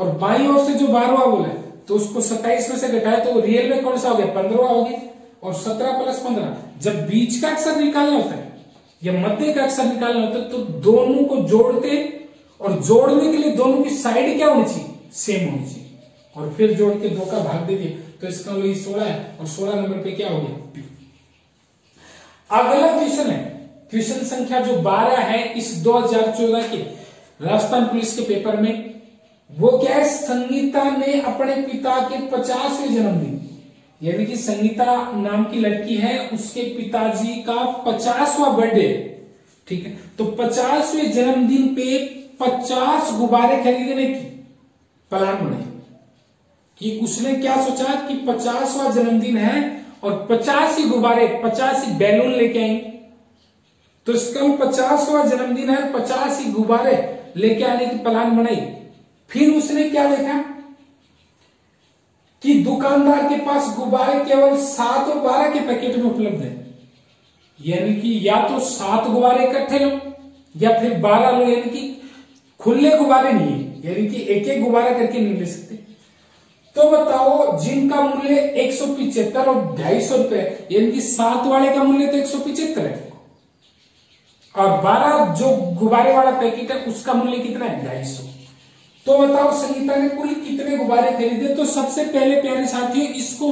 और बाईं ओर से जो 12 बोला तो उसको 27 में से घटाया तो रियल में कौन सा हो गया, 15 हो गया। और 17 + 15 जब बीच का अक्षर निकालना होता है या मध्य का अक्षर निकालना होता है तो दोनों को जोड़ते, और जोड़ने के लिए दोनों की साइड क्या होनी चाहिए, सेम होनी चाहिए, और फिर जोड़ के 2 का भाग दे दिया तो इसका वही 16 है, और 16 नंबर पे क्या हो गया, पी। अगला क्वेश्चन है क्वेश्चन संख्या जो 12 है इस 2014 के राजस्थान पुलिस के पेपर में, वो क्या है, संगीता ने अपने पिता के 50वें जन्मदिन, यानी कि संगीता नाम की लड़की है, उसके पिताजी का 50वां बर्थडे, ठीक है, तो 50वें जन्मदिन पे 50 गुब्बारे खरीदने की प्लान बने, कि उसने क्या सोचा कि 50वां जन्मदिन है और 50 ही गुब्बारे, 50 ही बैलून लेके आएंगे, तो इसका 50वां जन्मदिन है, 50 ही गुब्बारे लेके आने की प्लान बनाई। फिर उसने क्या देखा कि दुकानदार के पास गुब्बारे केवल 7 और 12 के पैकेट में उपलब्ध है, यानी कि या तो 7 गुब्बारे इकट्ठे लो या फिर 12 लो, यानी कि खुले गुब्बारे नहीं है, यानी कि एक एक गुब्बारा करके नहीं ले सकते। तो बताओ जिनका मूल्य 175 और 250 रुपए, यानी कि 7 वाले का मूल्य तो 175 है और 12 जो गुब्बारे वाला पैकेट है उसका मूल्य कितना है, 250। तो बताओ संगीता ने कुल कितने गुब्बारे खरीदे। तो सबसे पहले प्यारे साथियों इसको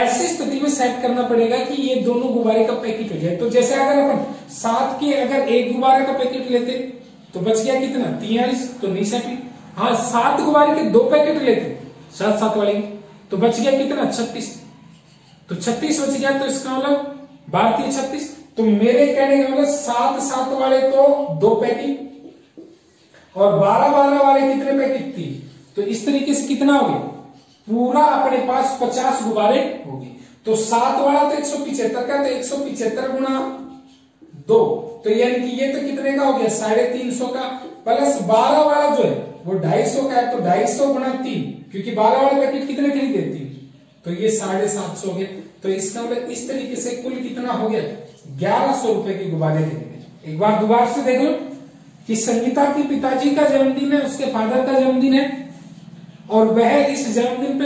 ऐसी स्थिति में सेट करना पड़ेगा कि ये दोनों गुब्बारे का पैकेट हो जाए। तो जैसे अगर अपन 7 के अगर एक गुब्बारे का पैकेट लेते तो बच गया कितना, 43, तो नहीं सटी। हाँ, 7 गुब्बारे के 2 पैकेट लेते 7-7 वाले तो बच गया कितना, 36, तो 36 बच गया, तो इसका मतलब 12-36। तो मेरे कहने का मतलब 7-7 वाले तो 2 पैकेट और 12-12 वाले कितने पैकेट थी, तो इस तरीके से कितना हो गया, पूरा अपने पास 50 गुब्बारे हो गए। तो 7 वाला तो 175 का, तो 175 × 2 तो यानी कि ये तो कितने का हो गया, 350 का, प्लस 12 वाला जो है वो 250 का है, तो 250 × 3, क्योंकि 12 वाले पैकेट कितने खरीदे, 3, तो ये 750 हो गया। तो इसका मतलब इस तरीके से कुल कितना हो गया 1100 रुपए के गुब्बारे देंगे। एक बार दोबारा से देख लो कि संगीता के पिताजी का जन्मदिन है, उसके फादर का जन्मदिन है और वह इस जन्मदिन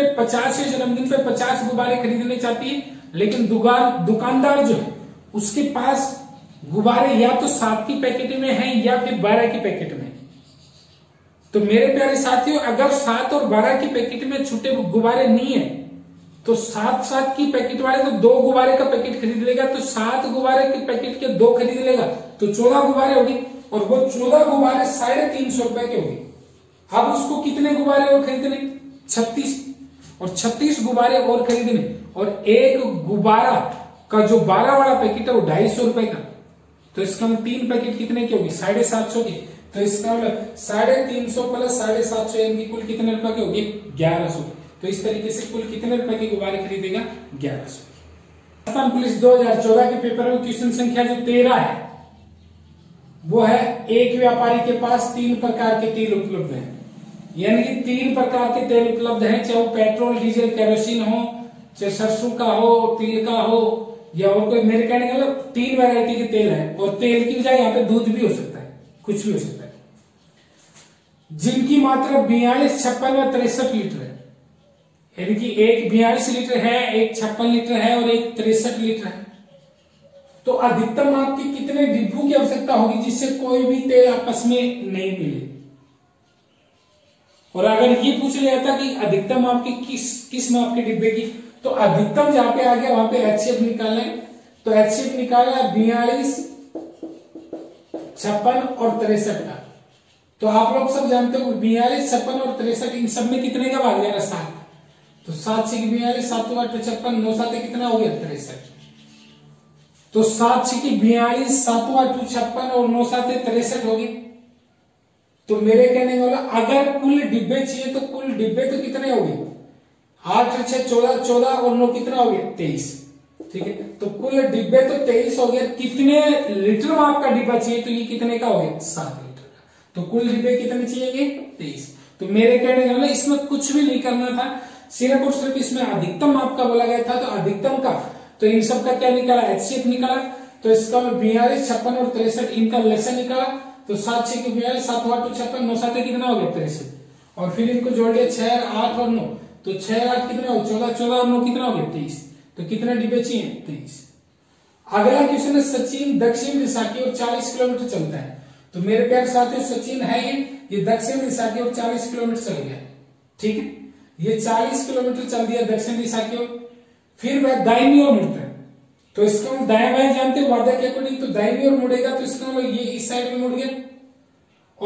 पे 50 गुब्बारे खरीदने चाहती है, लेकिन दुकानदार जो है उसके पास गुब्बारे या तो 7 की पैकेट में है या फिर 12 की पैकेट में। तो मेरे प्यारे साथियों, अगर 7 और 12 की पैकेट में छूटे गुब्बारे नहीं है तो 7-7 की पैकेट वाले तो 2 गुब्बारे का पैकेट खरीद लेगा, तो 7 गुब्बारे के पैकेट के 2 खरीद लेगा तो 14 गुब्बारे होगी और वो 14 गुब्बारे 350 रुपए के होगी। अब उसको कितने गुब्बारे और खरीदने 36 और 36 गुब्बारे और खरीदने और एक गुब्बारा का जो 12 वाला पैकेट है वो 250 रुपए का। तो इसका मतलब 3 पैकेट कितने की होगी 750 की। तो इसका मतलब 350 प्लस 750 यानी कुल कितने रुपए की होगी 1100। तो इस तरीके से कुल कितने रुपए के गुब्बारे खरीदेगा 1100। राजस्थान पुलिस 2014 के पेपर में क्वेश्चन संख्या जो 13 है वो है एक व्यापारी के पास 3 प्रकार के तेल उपलब्ध हैं, यानी कि 3 प्रकार के तेल उपलब्ध हैं, चाहे वो पेट्रोल डीजल केरोसिन हो, चाहे सरसों का हो, तिल का हो या और कोई। मेरे कहने का मतलब 3 वैरायटी के तेल है और तेल की बजाय यहाँ पे दूध भी हो सकता है, कुछ भी हो सकता है, जिनकी मात्रा 42, 56 और 63 लीटर है। यानी कि एक 42 लीटर है, एक 56 लीटर है और एक 63 लीटर है। तो अधिकतम आपके कितने डिब्बों की आवश्यकता होगी जिससे कोई भी तेल आपस में नहीं मिले। और अगर ये पूछ लिया जाता कि अधिकतम आपके किस माप के डिब्बे की, तो अधिकतम जहां पे आ गया वहां पे एचसीएफ निकालना है। तो एचसीएफ निकालना 42, 56 और 63 का। तो आप लोग सब जानते हो 42, 56 और 63 इन सब में कितने का भाग जाएगा 7। तो 7 से 42, 7 8 56, 9 7 कितना हो गया 63। तो 7 से 42, 7 8 56 और 9 7 63 होगी। तो मेरे कहने वाला अगर कुल डिब्बे चाहिए तो कुल डिब्बे तो कितने होंगे 8 6 14 और 9 कितना हो गया 23। ठीक है, तो कुल डिब्बे तो 23 हो गया। कितने लीटर में आपका डिब्बा चाहिए तो ये कितने का हो गया 7 लीटर का। तो कुल डिब्बे कितने चाहिए 23। तो मेरे कहने का मतलब इसमें कुछ भी नहीं करना था, सिर्फ और सिर्फ इसमें अधिकतम आपका बोला गया था। तो अधिकतम का तो इन सब का क्या निकाला एचसीएफ निकाला। तो इसका 42, 56 और 63 इनका लेसन निकाला। तो 7 से 42, 7 8 56 9 7 कितना हो गया 63 और फिर इनको जोड़ लिया 6 8 और 9। तो 6 8 कितना हो 14 14 और 9 कितना हो गया 23। तो कितने डिब्बे चाहिए 23। अगला क्वेश्चन है सचिन दक्षिण दिशा की ओर 40 किलोमीटर चलता है। तो मेरे प्यारे साथियों सचिन है ये दक्षिण दिशा की ओर 40 किलोमीटर चल गया। ठीक है, ये 40 किलोमीटर चल दिया दक्षिण दिशा की ओर, फिर वह दाहिनी ओर मुड़ता है। तो इसका हम दाएं बाएं जानते हैं वादा के अकॉर्डिंग। तो दाहिनी ओर मुड़ेगा तो इसका मतलब ये इस साइड में मुड़ गया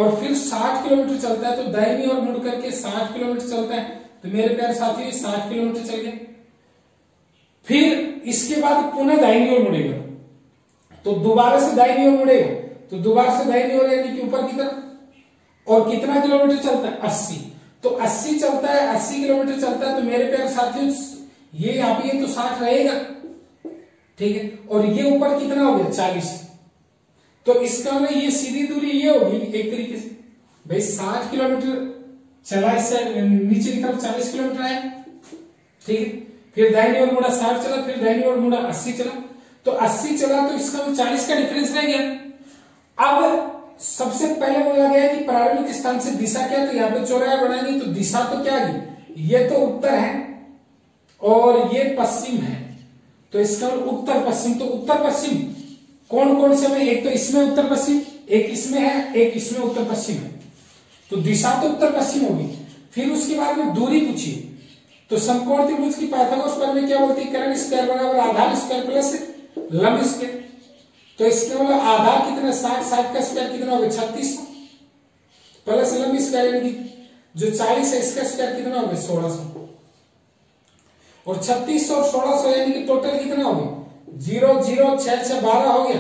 और फिर 60 किलोमीटर चलता है। तो दाहिनी ओर मुड़ करके 60 किलोमीटर चलता है। तो मेरे प्यारे साथियों 60 किलोमीटर चल गया, फिर इसके बाद पुनः दाहिनी ओर मुड़ेगा। तो दोबारा से दाहिनी ओर मुड़ेगा, तो दोबारा से दाहिनी ओर यानी कि ऊपर की तरफ। और कितना किलोमीटर चलता है 80। तो 80 चलता है, 80 किलोमीटर चलता है। तो मेरे प्यारे साथियों ये यहाँ पे तो 60 रहेगा। ठीक है, और ये ऊपर कितना हो गया 40। तो इसका मतलब ये सीधी दूरी ये होगी एक तरीके से भाई 60 किलोमीटर चला, इससे नीचे की तरफ 40 किलोमीटर आया। ठीक है, फिर दाहिनी ओर मुड़ा 60 चला, फिर दाहिनी ओर मुड़ा 80 चला। तो 80 चला तो इसका 40 का डिफरेंस रह गया। अब सबसे पहले बोला गया कि प्रारंभिक स्थान से दिशा क्या, तो यहाँ पे चौराया बनाएंगे। तो दिशा तो क्या गई, ये तो उत्तर है और ये पश्चिम है। तो इसका उत्तर पश्चिम, तो उत्तर पश्चिम कौन कौन से में, एक तो इसमें उत्तर पश्चिम, एक इसमें है, एक इसमें उत्तर पश्चिम है। तो दिशा तो उत्तर पश्चिम होगी। फिर उसके बाद में दूरी पूछिए। तो समकोण त्रिभुज की पाइथागोरस प्रमेय में क्या बोलती है, कर्ण स्क्वायर बराबर आधार स्क्वायर प्लस लंब स्क्वायर। तो इसके मतलब आधार कितना 60 का स्क्वायर कितना होगा 36 प्लस लंब स्क्वायर जो 40 है इसका स्क्वायर कितना होगा 1600 और 36 और 1600 यानी कि टोटल कितना हो गया 0 0 6 6 12 हो गया।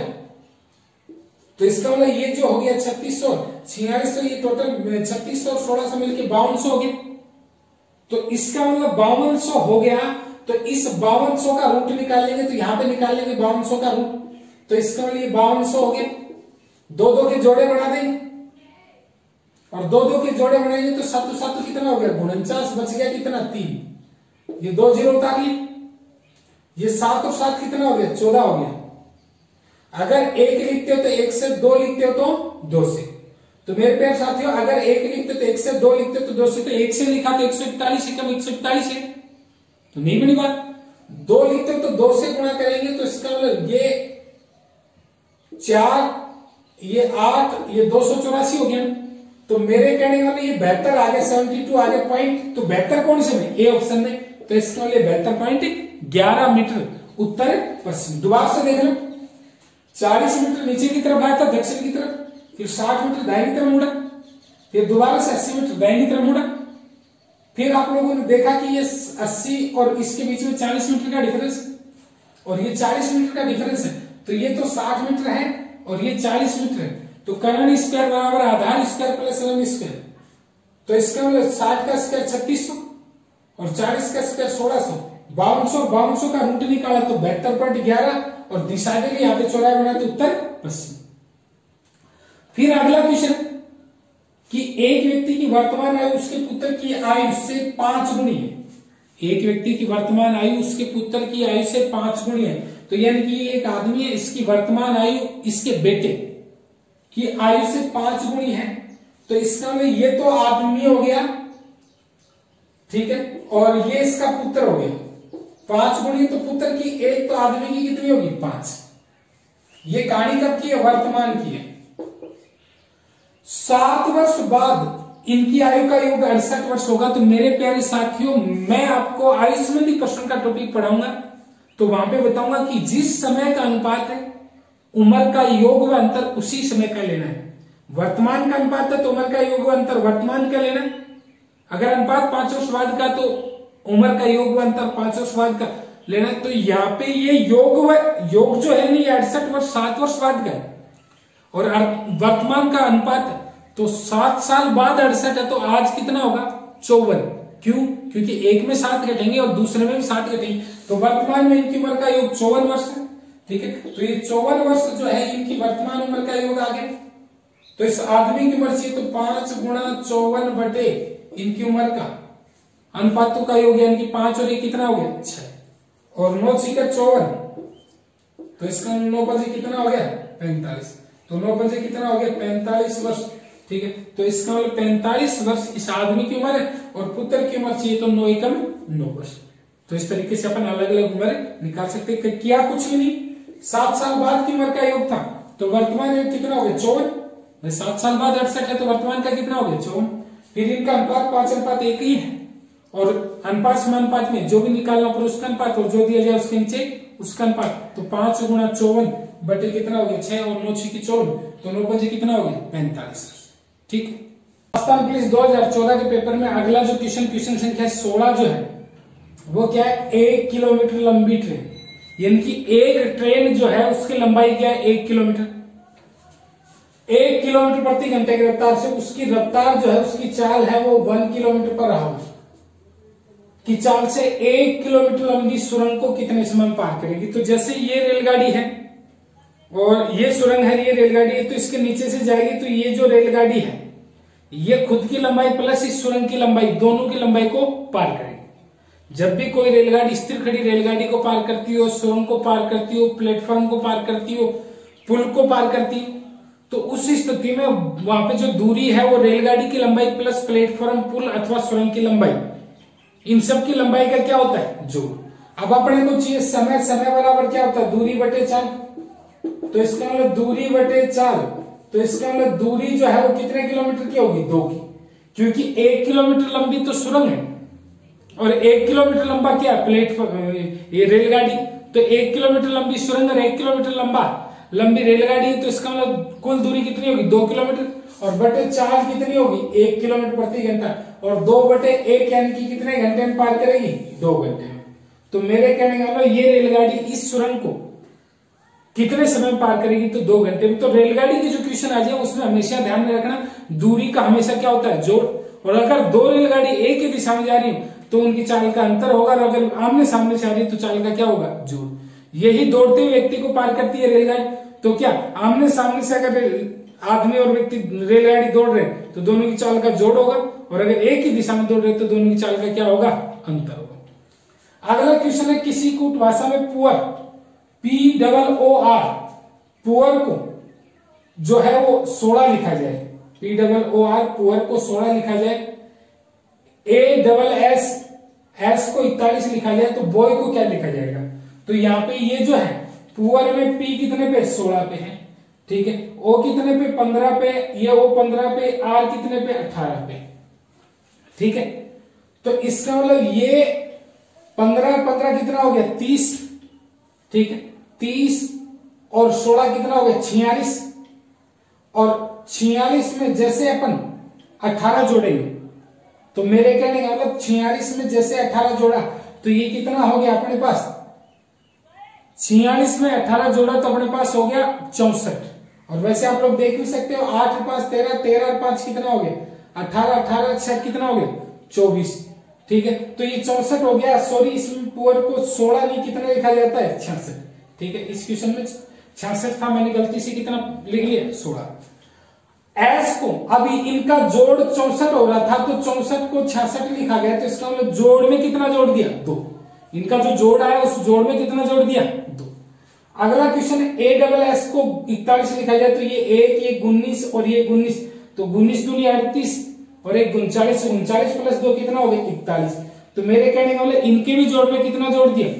तो इसका मतलब ये जो हो गया 3646 ये टोटल 36 और 1600 मिलकर 5200 हो गया। तो इसका मतलब 5200 हो गया। तो इस 5200 का रूट निकाल लेंगे, तो यहां पे निकाल लेंगे 5200 का रूट। तो इसका मतलब ये 5200 हो गया। 2 2 के जोड़े बना देंगे और 2 2 के जोड़े बनाएंगे तो 7 7 कितना हो गया 49 बच गया कितना 3। ये दो जीरो उतार ली, ये सात और सात कितना हो गया 14 हो गया। अगर एक लिखते हो तो एक से, दो लिखते हो तो दो से। तो मेरे प्यारे साथियों अगर एक लिखते तो एक से, दो लिखते तो दो से, तो एक से लिखा तो 141 एकम 141 है तो नहीं बनी बात। दो लिखते तो दो से गुणा करेंगे तो इसका मतलब ये 4 ये 8 ये 284 हो गया। तो मेरे कहने वाले ये बेहतर आ गया 72 आ गया पॉइंट। तो बेहतर कौन से में ए ऑप्शन में, तो इसका मतलब बेहतर पॉइंट 11 मीटर उत्तर पश्चिम। दोबारा से देख लो 40 मीटर नीचे की तरफ आया था दक्षिण की तरफ, फिर 60 मीटर दाएं की तरफ मुड़ा, फिर दोबारा से 80 मीटर दाएं की तरफ मुड़ा। फिर आप लोगों ने देखा कि ये 80 और इसके बीच में 40 मीटर का डिफरेंस और ये 40 मीटर का डिफरेंस है। तो ये तो 60 मीटर है और ये 40 मीटर है। तो कर्ण स्क्वायर बराबर आधार स्क्वायर प्लस लंब स्क्वायर। तो इसका मतलब 60 का स्क्वायर 3600 और 40 का स्क्वायर 1600, 5200 5200 का रूट निकाला तो 72.11 और दिशा के लिए यहाँ पे चौराहे बना तो उत्तर पश्चिम। फिर अगला क्वेश्चन कि एक व्यक्ति की वर्तमान आयु उसके पुत्र की आयु से 5 गुनी है। एक व्यक्ति की वर्तमान आयु उसके पुत्र की आयु से 5 गुनी है। तो यानी कि एक आदमी है इसकी वर्तमान आयु इसके बेटे की आयु से 5 गुनी है। तो इसका मतलब ये तो आदमी हो गया, ठीक है, और ये इसका पुत्र हो गया। 5 गुनी तो पुत्र की, एक तो आदमी की कितनी होगी 5। ये कहानी कब की है, वर्तमान की है। 7 वर्ष बाद इनकी आयु का योग 68 वर्ष होगा। तो मेरे प्यारे साथियों मैं आपको आयु संबंधी क्वेश्चन का टॉपिक पढ़ाऊंगा तो वहां पे बताऊंगा कि जिस समय का अनुपात है उम्र का योग व अंतर उसी समय का लेना है। वर्तमान का अनुपात है तो उम्र का योग व अंतर वर्तमान का लेना है। अगर अनुपात 5 वर्ष बाद का तो उम्र का योग व अंतर 5 वर्ष बाद का लेना है। तो यहाँ पे ये योग जो है ना 68 वर्ष 7 वर्ष बाद का है और वर्तमान का अनुपात है। तो 7 साल बाद 68 है तो आज कितना होगा 54। क्यों, क्योंकि एक में 7 घटेंगे और दूसरे में भी 7 घटेंगे। तो वर्तमान में इनकी उम्र का योग 54 वर्ष है, ठीक है। तो ये 54 वर्ष जो है इनकी वर्तमान उम्र का योग आ गया। तो इस आदमी की उम्र से तो 5 गुणा 54 बटे इनकी उम्र का अनुपातों का योग यानी कि 5 और ये कितना हो गया 6 और 9 का 54। तो इसका 9 बजे कितना हो गया 45। तो 9 बजे कितना हो गया 45 वर्ष, ठीक है। तो इसका मतलब 45 वर्ष इस आदमी की उम्र है और पुत्र की उम्र चाहिए तो 9 एकम 9 वर्ष। तो इस तरीके से अपन अलग अलग उम्र निकाल सकते हैं। क्या कुछ भी नहीं, 7 साल बाद की उम्र का योग था तो वर्तमान योग कितना हो गया 54। 7 साल बाद 68 है तो वर्तमान का कितना हो गया 54। फिर इनका अनुपात 5:1 ही है और अनुपात समानुपात में जो भी निकालना पड़े उसका अनुपात और जो दिया जाए उसके नीचे उसका अनुपात। तो 5 गुणा 54 बटे कितना हो गया 6 और 9 की 54। तो 9 बजे कितना हो गया 45, ठीक। राजस्थान पुलिस 2014 के पेपर में अगला जो क्वेश्चन संख्या 16 जो है वो क्या है, 1 किलोमीटर लंबी ट्रेन। यानी कि एक ट्रेन जो है उसकी लंबाई क्या है 1 किलोमीटर। 1 किलोमीटर प्रति घंटे की रफ्तार से उसकी रफ्तार जो है उसकी चाल है वो 1 किलोमीटर पर आवर की चाल से 1 किलोमीटर लंबी सुरंग को कितने समय में पार करेगी। तो जैसे ये रेलगाड़ी है और ये सुरंग है, ये रेलगाड़ी है तो इसके नीचे से जाएगी। तो ये जो रेलगाड़ी है ये खुद की लंबाई प्लस इस सुरंग की लंबाई दोनों की लंबाई को पार करेगी। जब भी कोई रेलगाड़ी स्थिर खड़ी रेलगाड़ी को पार करती हो, सुरंग को पार करती हो, प्लेटफॉर्म को पार करती हो, पुल को पार करती हो, तो उस स्थिति में वहां पे जो दूरी है वो रेलगाड़ी की लंबाई प्लस प्लेटफॉर्म, पुल अथवा सुरंग की लंबाई, इन सब की लंबाई का क्या होता है जोड़। अब अपने को चाहिए समय, समय बराबर क्या होता है दूरी बटे चाल। तो इसका मतलब दूरी बटे चाल। तो इसका मतलब दूरी जो है वो कितने किलोमीटर की होगी 2 की, क्योंकि 1 किलोमीटर लंबी तो सुरंग है और 1 किलोमीटर लंबा क्या प्लेटफॉर्म ये रेलगाड़ी। तो 1 किलोमीटर लंबी सुरंग और 1 किलोमीटर लंबी रेलगाड़ी है। तो इसका मतलब कुल दूरी कितनी होगी 2 किलोमीटर और बटे चाल कितनी होगी 1 किलोमीटर प्रति घंटा और 2 बटे 1 यानी कि कितने घंटे में पार करेगी 2 घंटे। तो मेरे कहने का ये रेलगाड़ी इस सुरंग को कितने समय में पार करेगी तो 2 घंटे में। तो रेलगाड़ी के जो क्वेश्चन आ जाए उसमें हमेशा ध्यान में रखना दूरी का हमेशा क्या होता है जोड़। और अगर 2 रेलगाड़ी एक ही दिशा में जा रही हो तो उनकी चाल का अंतर होगा और अगर आमने सामने से आ रही है तो चाल का क्या होगा जोड़। यही दौड़ते हुए व्यक्ति को पार करती है रेलगाड़ी। तो क्या आमने सामने से अगर आदमी और व्यक्ति रेलगाड़ी दौड़ रहे तो दोनों की चाल का जोड़ होगा और अगर एक ही दिशा में दौड़ रहे तो दोनों की चाल का क्या होगा अंतर होगा। अगला क्वेश्चन है किसी कूट भाषा में पुअर POOR पुअर को जो है वो 16 लिखा जाए, POOR पुअर को 16 लिखा जाए, ASS को 41 लिखा जाए तो बॉय को क्या लिखा जाएगा। तो यहाँ पे ये जो है पुअर में P कितने पे 16 पे है, ठीक है, O कितने पे 15 पे, ये O 15 पे, R कितने पे 18 पे, ठीक है। तो इसका मतलब ये 15 कितना हो गया 30, ठीक है, 30 और 16 कितना हो गया 46, और 46 में जैसे अपन 18 जोड़ेंगे तो मेरे कहने का मतलब 46 में जैसे 18 जोड़ा तो ये कितना हो गया अपने पास, 46 में 18 जोड़ा तो अपने पास हो गया 64। और वैसे आप लोग देख भी सकते हो 8 और 5 13 13 और 5 कितना हो गया 18 18 6 कितना हो गया 24, ठीक है। तो ये 64 हो गया, सॉरी इसमें पुअर को 16 नहीं कितना लिखा जाता है 66, ठीक है। इस क्वेश्चन में 66 था, मैंने गलती से कितना लिख लिया 16। एस को अभी इनका जोड़ 64 हो रहा था तो 64 को 66 लिखा गया तो इसका मतलब जोड़ में कितना जोड़ दिया 2, इनका जो जोड़ आया उस जोड़ में कितना जोड़ दिया 2। अगला क्वेश्चन है ASS को 41 लिखा जाए तो ये 1 ये 19 और ये 19 तो 19 दूनी 38 और एक 39 39 प्लस 2 कितना हो गया 41। तो मेरे कहने का मतलब इनके भी जोड़ में कितना जोड़ दिया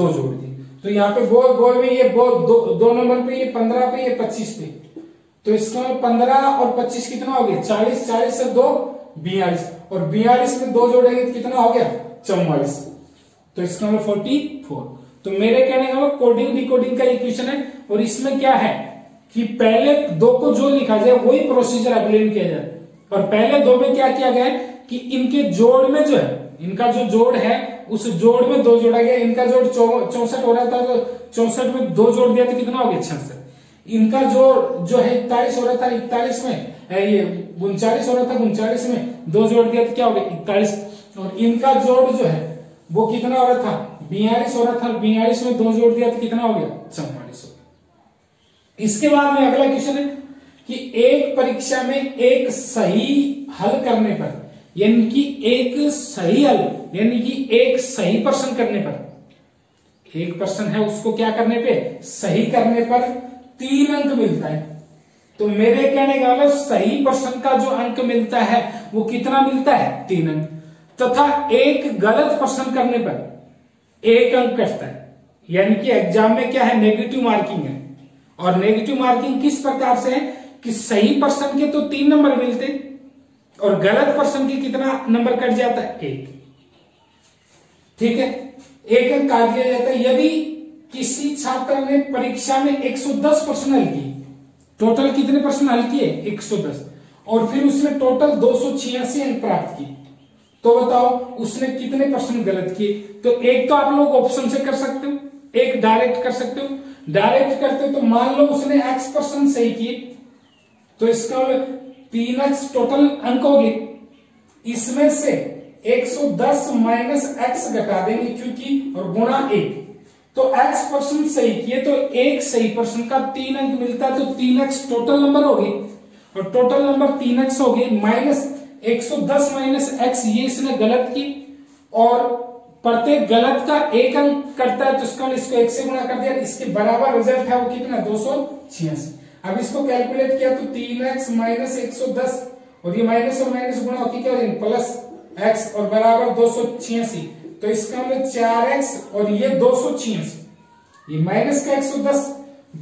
2 जोड़ दिए। तो यहाँ पे बॉय बॉय में ये दो नंबर पे ये 15 पे ये 25 पे, तो इसका 15 और 25 कितना हो गया 40 40 से 2 42 और 42 में 2 जोड़ेंगे तो कितना हो गया 44, तो इसका 44। तो मेरे कहने का कोडिंग डिकोडिंग का ये क्वेश्चन है। और इसमें क्या है कि पहले 2 को जो लिखा जाए वही प्रोसीजर अप्लाई किया जाए, और पहले 2 में क्या किया गया है कि इनके जोड़ में जो है इनका जो जोड़ है उस जोड़ में 2 जोड़ा गया, इनका जोड़ 64 हो रहा था तो 64 में 2 जोड़ दिया तो कितना हो गया 66। इनका जोड़ जो है 41 हो रहा था 41 में ये 39 हो रहा था 39 में 2 जोड़ दिया तो क्या हो गया 41, और इनका जोड़ जो है वो कितना हो रहा था 42 हो रहा था 42 में 2 जोड़ दिया तो कितना हो गया 44 हो गया। इसके बाद में अगला क्वेश्चन है कि एक परीक्षा में एक सही हल करने पर यानी कि एक सही हल यानी कि एक सही प्रश्न करने पर, एक प्रश्न है उसको क्या करने पे सही करने पर 3 अंक मिलता है। तो मेरे कहने का मतलब सही प्रश्न का जो अंक मिलता है वो कितना मिलता है 3 अंक, तथा एक गलत प्रश्न करने पर 1 अंक कटता है। यानी कि एग्जाम में क्या है नेगेटिव मार्किंग है, और नेगेटिव मार्किंग किस प्रकार से है कि सही प्रश्न के तो 3 नंबर मिलते और गलत प्रश्न के कितना नंबर कट जाता है 1, ठीक है, 1 अंक काट दिया जाता है। यदि किसी छात्र ने परीक्षा में 110 प्रश्न हल किए, टोटल कितने प्रश्न हल किए 110, और फिर उसने टोटल 286 अंक प्राप्त किए तो बताओ उसने कितने प्रश्न गलत किए। तो एक तो आप लोग ऑप्शन से कर सकते हो, एक डायरेक्ट कर सकते हो। डायरेक्ट करते हो तो मान लो उसने x प्रश्न सही किए तो इसका 3x टोटल अंक हो गए, इसमें से 110 माइनस x घटा देंगे क्योंकि और गुणा 1, तो x परसेंट सही किए तो 1 सही परसेंट का 3 अंक मिलता है तो 3x टोटल नंबर हो गए, और टोटल नंबर 3x हो गए माइनस 110 माइनस x ये इसने गलत की, और प्रत्येक गलत का 1 अंक करता है तो उसका इसको 1 से गुणा कर दिया, इसके बराबर रिजल्ट है वो कितना 286। अब इसको कैलकुलेट किया तो 3x माइनस 110 और ये माइनस और माइनस गुणा होकर क्या हो जाएगा प्लस x और बराबर 286, तो इसका मतलब 4x और ये 286, ये माइनस का 110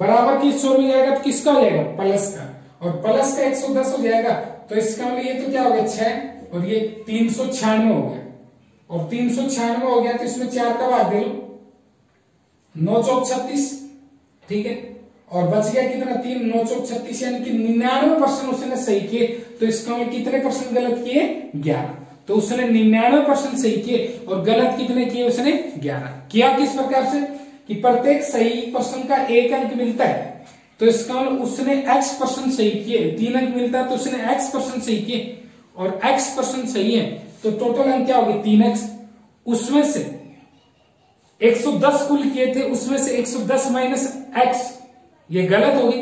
बराबर किस ओर में जाएगा तो किसका हो जाएगा प्लस का, और प्लस का 110 हो जाएगा तो इसका मतलब ये तो क्या हो गया 6 और ये 396 हो गया, और 396 हो गया तो इसमें 4 का भाग दे लो 9 चौक 36, ठीक है, और बच गया कितना 3 9 चौक 36 यानी कि 99% उसने सही किए तो इसका मतलब कितने परसेंट गलत किए 11, तो उसने 99% सही किए और गलत कितने किए उसने 11। किया किस प्रकार से कि प्रत्येक सही प्रश्न का 1 अंक मिलता है तो इसका मतलब उसने x परसेंट सही किए 3 अंक मिलता है तो उसने x परसेंट सही किए और x परसेंट सही है तो टोटल अंक क्या हो गए 3x, उसमें से 110 कुल किए थे उसमें से 110 माइनस x ये गलत हो गई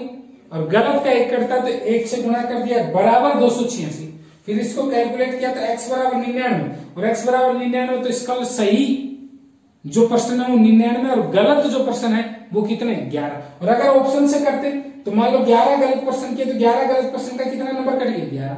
और गलत का 1 करता तो 1 से गुणा कर दिया बराबर 286, फिर इसको कैलकुलेट किया तो x बराबर 99 और x बराबर 99 तो इसका सही जो प्रश्न है वो 99 और गलत जो प्रश्न है वो कितने 11। और अगर ऑप्शन से करते तो मान लो 11 गलत प्रश्न किए तो 11 गलत प्रश्न का कितना नंबर कट गया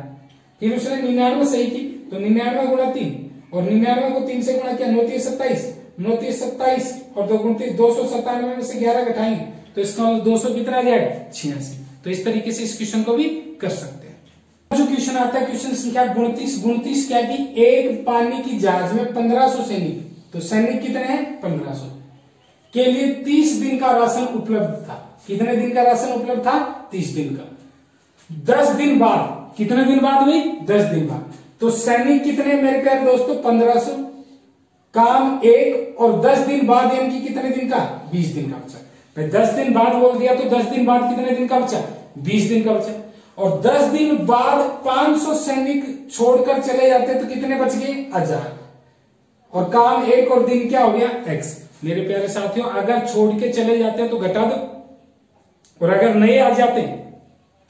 11। फिर उसने 99 सही की तो 99 गुणा 3 और 99 को 3 से गुणा किया 9 3 27 और 2 गुण 3 297 में से 11 घटाएंगे तो इसका 200 कितना जाएगा 86। तो इस तरीके से इस क्वेश्चन को भी कर सकते हैं। जो क्वेश्चन आता है क्वेश्चन संख्या 29 क्या कि एक पानी की जहाज में 1500 सैनिक, तो सैनिक कितने हैं 1500, के लिए 30 दिन का राशन उपलब्ध था। कितने दिन का राशन उपलब्ध था 30 दिन का। 10 दिन बाद, कितने दिन बाद हुई 10 दिन बाद, तो सैनिक कितने मेरे प्यारे दोस्तों 1500, काम एक और 10 दिन बाद यानी कि कितने दिन का 20 दिन का बचा। भाई 10 दिन बाद बोल दिया तो 10 दिन बाद कितने दिन का बचा 20 दिन का बचा। और 10 दिन बाद 500 सैनिक छोड़कर चले जाते तो कितने बच गए 1000 और काम एक और दिन क्या हो गया x। मेरे प्यारे साथियों अगर छोड़ के चले जाते हैं तो घटा दो और अगर नए आ जाते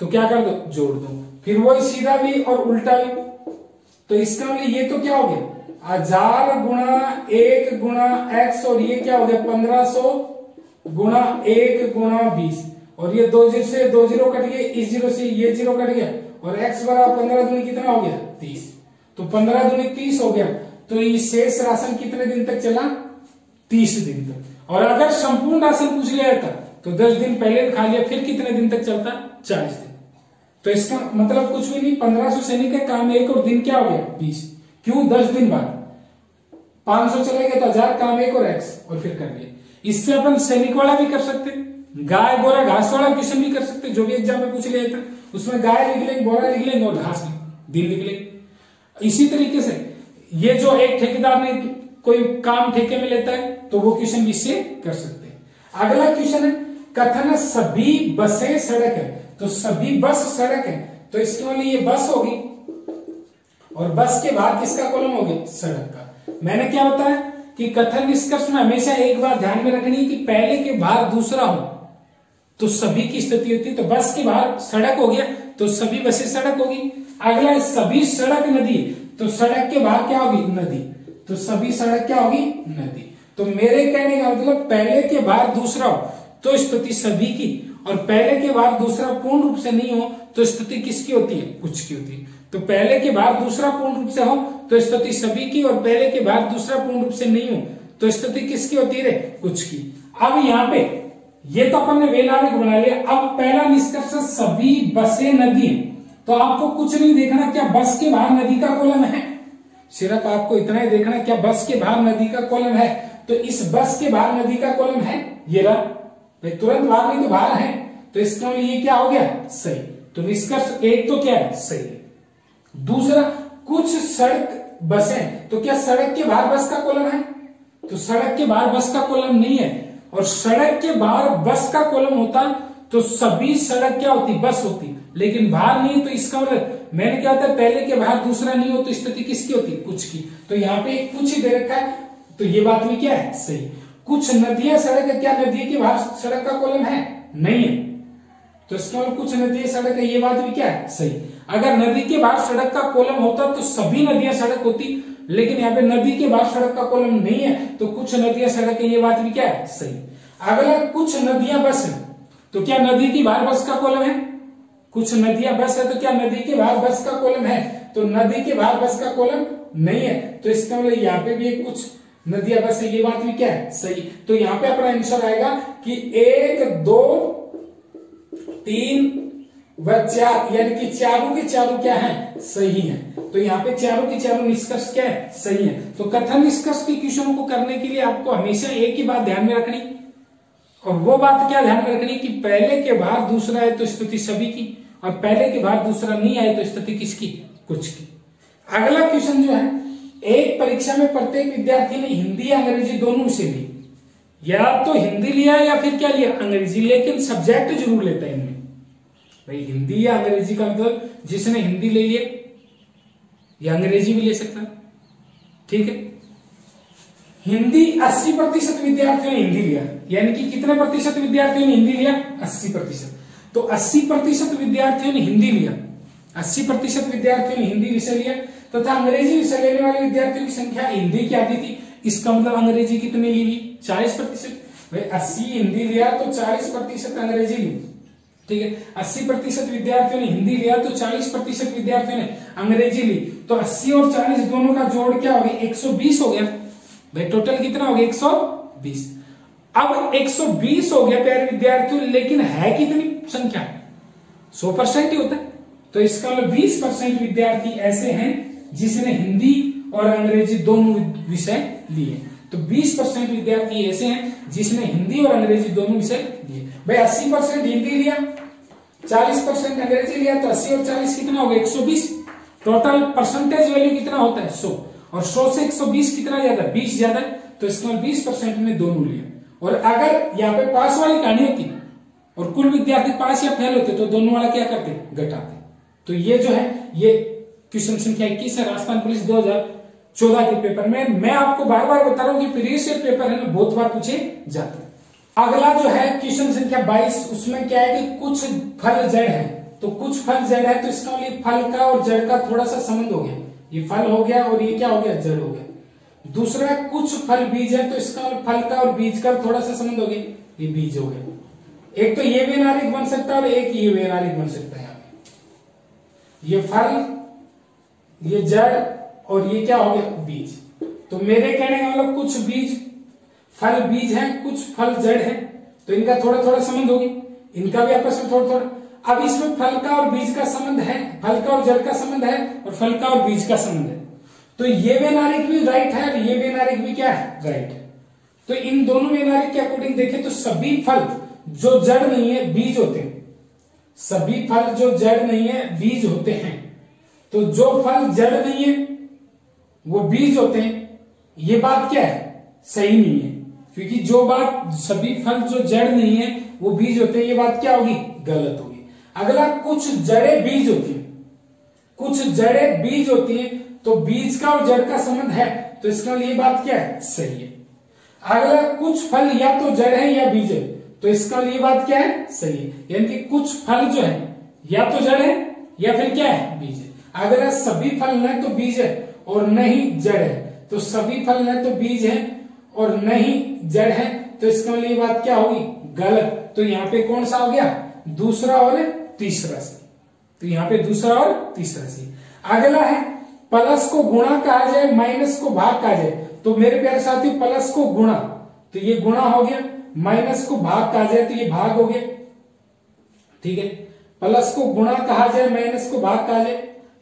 तो क्या कर दो जोड़ दो, फिर वही सीधा भी और उल्टा भी। तो इसका मतलब ये तो क्या हो गया 1000 गुणा 1 गुणा x और ये क्या हो गया 1500 गुणा 1 गुणा 20 और ये 2 जीरो कट गए, इस जीरो से ये जीरो कट गया और x बराबर 15 दूनी कितना हो गया 30, तो 15 दूनी 30 हो गया। तो ये शेष राशन कितने दिन तक चला 30 दिन तक। और अगर संपूर्ण राशन पूछ लिया था तो 10 दिन पहले खा लिया फिर कितने दिन तक चलता 40 दिन। तो इसका मतलब कुछ भी नहीं, 1500 सैनिक का काम एक और दिन क्या हो गया 20। क्यों 10 दिन बाद 500 चले गए तो 1000 काम एक और x और फिर कर लिया। इससे अपन सैनिक वाला भी कर सकते हैं, गाय बोरा घास वाला क्वेश्चन भी कर सकते, जो भी एग्जाम में पूछ लिया था उसमें गाय लिख लेंगे बोरा लिख लेंगे और घास दिन लिख लेंगे। इसी तरीके से ये जो एक ठेकेदार ने कोई काम ठेके में लेता है तो वो क्वेश्चन भी इससे कर सकते हैं। अगला क्वेश्चन है कथन सभी बसें सड़क है, तो सभी बस सड़क है तो इसके वाले ये बस होगी और बस के बाद किसका कॉलम हो गया सड़क का। मैंने क्या बताया कि कथन निष्कर्ष में हमेशा एक बात ध्यान में रखनी है कि पहले के भाग दूसरा हो तो सभी की स्थिति होती है। तो बस के बाहर सड़क हो गया तो सभी बसें सड़क होगी। अगला है सभी सड़क नदी, तो सड़क के बाहर क्या होगी नदी, तो सभी सड़क क्या होगी नदी। तो मेरे कहने का मतलब पहले के बाहर दूसरा हो तो स्थिति सभी की, और पहले के बाहर दूसरा पूर्ण रूप से नहीं हो तो स्थिति किसकी होती है कुछ की होती है। तो पहले के बाहर दूसरा पूर्ण रूप से हो तो स्थिति सभी की, और पहले के बाहर दूसरा पूर्ण रूप से नहीं हो तो स्थिति किसकी होती है कुछ की। अब यहाँ पे ये तो अपन ने वैधानिक बना लिया। अब पहला निष्कर्ष सभी बसें नदी है, तो आपको कुछ नहीं देखना क्या बस के बाहर नदी का कॉलम है, सिर्फ आपको इतना ही देखना क्या बस के बाहर नदी का कॉलम है। तो इस बस के बाहर नदी का कॉलम है ये रहा, भाई तुरंत बाहर नहीं तो बाहर है, तो इसका ये क्या हो गया सही। तो निष्कर्ष एक तो क्या है सही है। दूसरा कुछ सड़क बसें, तो क्या सड़क के बाहर बस का कॉलम है, तो सड़क के बाहर बस का कॉलम नहीं है, और सड़क के बाहर बस का कॉलम होता तो सभी सड़क क्या होती बस होती, लेकिन बाहर नहीं तो इसका मतलब मैंने क्या होता है पहले के बाहर दूसरा नहीं हो तो स्थिति किसकी होती कुछ की। तो यहाँ पे एक कुछ ही दे रखा है तो ये बात भी क्या है सही। कुछ नदियां सड़क है, क्या नदी के बाहर सड़क का कॉलम है नहीं है, तो इसका मतलब कुछ नदियां सड़क है ये बात भी क्या है सही। अगर नदी के बाहर सड़क का कॉलम होता तो सभी नदियां सड़क होती, लेकिन यहाँ पे नदी के बाद सड़क का कॉलम नहीं है तो कुछ नदियां सड़क है ये बात भी क्या है सही। अगला कुछ नदियां बस है, तो क्या नदी के बाहर बस का कॉलम है, कुछ नदियां बस है तो क्या नदी के बाहर बस का कॉलम है, तो नदी के बाहर बस का कॉलम नहीं है तो इसका मतलब यहाँ पे भी कुछ नदियां बस है ये बात भी क्या है सही। तो यहाँ पे अपना आंसर आएगा कि 1 2 3 व 4 यानी कि चारों के चारों क्या है सही है। तो यहाँ पे चारों के चारों निष्कर्ष क्या है सही है। तो कथन निष्कर्ष के क्वेश्चनों को करने के लिए आपको हमेशा एक ही बात ध्यान में रखनी, और वो बात क्या ध्यान में रखनी कि पहले के बाहर दूसरा है तो स्थिति सभी की, और पहले के बाहर दूसरा नहीं आए तो स्थिति किसकी कुछ की। अगला क्वेश्चन जो है एक परीक्षा में प्रत्येक विद्यार्थी ने हिंदी या अंग्रेजी दोनों से ली, या तो हिंदी लिया या फिर क्या लिया अंग्रेजी, लेकिन सब्जेक्ट जरूर लेता है इनमें। भाई हिंदी या अंग्रेजी का मतलब जिसने हिंदी ले लिया या अंग्रेजी भी ले सकता है, ठीक है। हिंदी 80% विद्यार्थियों ने हिंदी लिया, यानी कि कितने प्रतिशत विद्यार्थियों ने हिंदी लिया 80%। तो 80% विद्यार्थियों ने हिंदी लिया, 80% विद्यार्थियों ने हिंदी विषय लिया, तथा अंग्रेजी विषय लेने वाले विद्यार्थियों की संख्या हिंदी की आती थी इसका मतलब अंग्रेजी कितनी ली हुई 40%। भाई 80 हिंदी लिया तो 40% अंग्रेजी ली, ठीक है। 80% विद्यार्थियों ने हिंदी लिया तो 40% विद्यार्थियों ने अंग्रेजी ली, तो 80 और 40 दोनों का जोड़ क्या हो गया 120 हो गया। भाई टोटल कितना हो गया 120। अब 120 हो गया प्यारे विद्यार्थियों, लेकिन है कितनी संख्या 100% ही होता है, तो इसका मतलब 20% विद्यार्थी ऐसे हैं जिसने हिंदी और अंग्रेजी दोनों विषय लिए। तो 20% विद्यार्थी ऐसे हैं जिसने हिंदी और अंग्रेजी दोनों विषय लिए। भाई 80% हिंदी लिया 40% अंग्रेजी लिया, तो 80 और 40 कितना हो गया 120। टोटल परसेंटेज वैल्यू कितना होता है 100, और 100 से 120 कितना ज्यादा 20 ज्यादा, तो इसका 20% में दोनों लिया। और अगर यहाँ पे पास वाली कहानी होती और कुल विद्यार्थी पास या फेल होते तो दोनों वाला क्या करते घटाते। तो ये जो है ये क्वेश्चन संख्या 21 है राजस्थान पुलिस 2014 के पेपर में। मैं आपको बार बार बता रहा हूं कि प्रीवियस ईयर पेपर है ना बहुत बार पूछे जाते हैं। अगला जो है क्वेश्चन संख्या 22, उसमें क्या है कि कुछ फल जड़ है, तो कुछ फल जड़ है तो इसका मतलब फल का और जड़ का थोड़ा सा संबंध हो गया, ये फल हो गया और ये क्या हो गया जड़ हो गया। दूसरा कुछ फल बीज है, तो इसका फल का और बीज का थोड़ा सा संबंध हो गया, ये बीज हो गया। एक तो ये वैनारिक बन सकता है और एक ये वैनारिक बन सकता है। ये फल ये जड़ और ये क्या हो गया बीज। तो मेरे कहने का मतलब कुछ बीज फल बीज है, कुछ फल जड़ है, तो इनका थोड़ा थोड़ा संबंध होगी, इनका भी आपस में थोड़ा थोड़ा। अब इसमें फल का और बीज का संबंध है, फल का और जड़ का संबंध है और फल का और बीज का संबंध है, तो ये वैनारिक भी राइट है और ये वैनारिक भी क्या है राइट है। तो इन दोनों वैनारिक के अकॉर्डिंग देखें तो सभी फल जो जड़ नहीं है बीज होते हैं, सभी फल जो जड़ नहीं है बीज होते हैं। तो जो फल जड़ नहीं है वो बीज होते हैं, ये बात क्या है सही नहीं है, क्योंकि जो बात सभी फल जो जड़ नहीं है वो बीज होते हैं ये बात क्या होगी गलत होगी। अगला कुछ जड़े बीज होती है, कुछ जड़े बीज होती है, तो बीज का और जड़ का संबंध है, तो इसका ये बात क्या है सही है। अगला कुछ फल या तो जड़ है या बीज है, तो इसका ये बात क्या है सही है, यानी कि कुछ फल जो है या तो जड़ है या फिर क्या है बीज है। अगर सभी फल न तो बीज है और न ही जड़ है, तो सभी फल न तो बीज है और न ही जड़ है, तो इसका मतलब ये बात क्या होगी गलत। तो यहाँ पे कौन सा हो गया दूसरा और तीसरा सी, तो यहाँ पे दूसरा और तीसरा सी। अगला है प्लस को गुणा कहा जाए माइनस को भाग कहा जाए, तो मेरे प्यारे साथी प्लस को गुणा तो ये गुणा हो गया, माइनस को भाग कहा जाए तो ये भाग हो गया, ठीक है। प्लस को गुणा कहा जाए माइनस को भाग कहा जाए,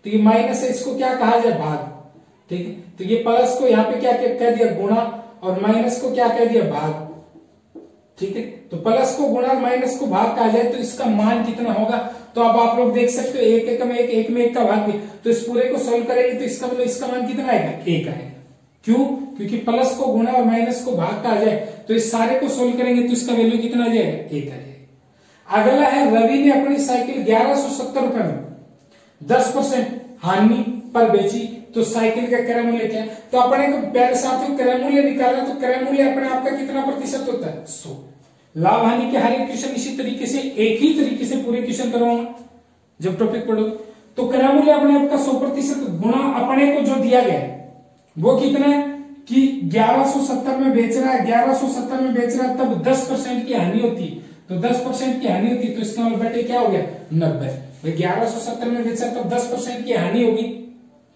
तो ये माइनस है इसको क्या कहा जाए भाग, ठीक है। तो ये प्लस को यहाँ पे क्या कह दिया गुणा और माइनस को क्या कह दिया भाग, ठीक है। तो प्लस को गुणा माइनस को भाग कहा जाए तो इसका मान कितना होगा, तो अब आप लोग देख सकते हो एक एक में एक में एक का भाग भी, तो इस पूरे को सोल्व करेंगे तो इसका मतलब इसका मान कितना आएगा एक आएगा। क्यों? क्योंकि प्लस को गुणा और माइनस को भाग कहा जाए तो इस सारे को सोल्व करेंगे तो इसका वैल्यू कितना आ जाएगा एक आ जाएगा। अगला है रवि ने अपनी साइकिल 1170 रुपए में 10% हानि पर बेची, तो साइकिल का क्रय मूल्य क्या है। तो अपने को प्यारे साथियों क्रय मूल्य निकाला तो क्रय मूल्य अपने आपका कितना प्रतिशत होता है 100। लाभ हानि के हर एक क्वेश्चन इसी तरीके से एक ही तरीके से पूरे क्वेश्चन करवाऊंगा जब टॉपिक पढ़ोगे। तो क्रय मूल्य अपने आपका 100% गुणा अपने को जो दिया गया है वो कितना है कि 1170 में बेच रहा है, 1170 में बेच रहा है तब 10% की हानि होती है, तो 10% की हानि होती है तो इसका बेटे क्या हो गया 90। 1170 में बेचा तब 10% की हानि होगी,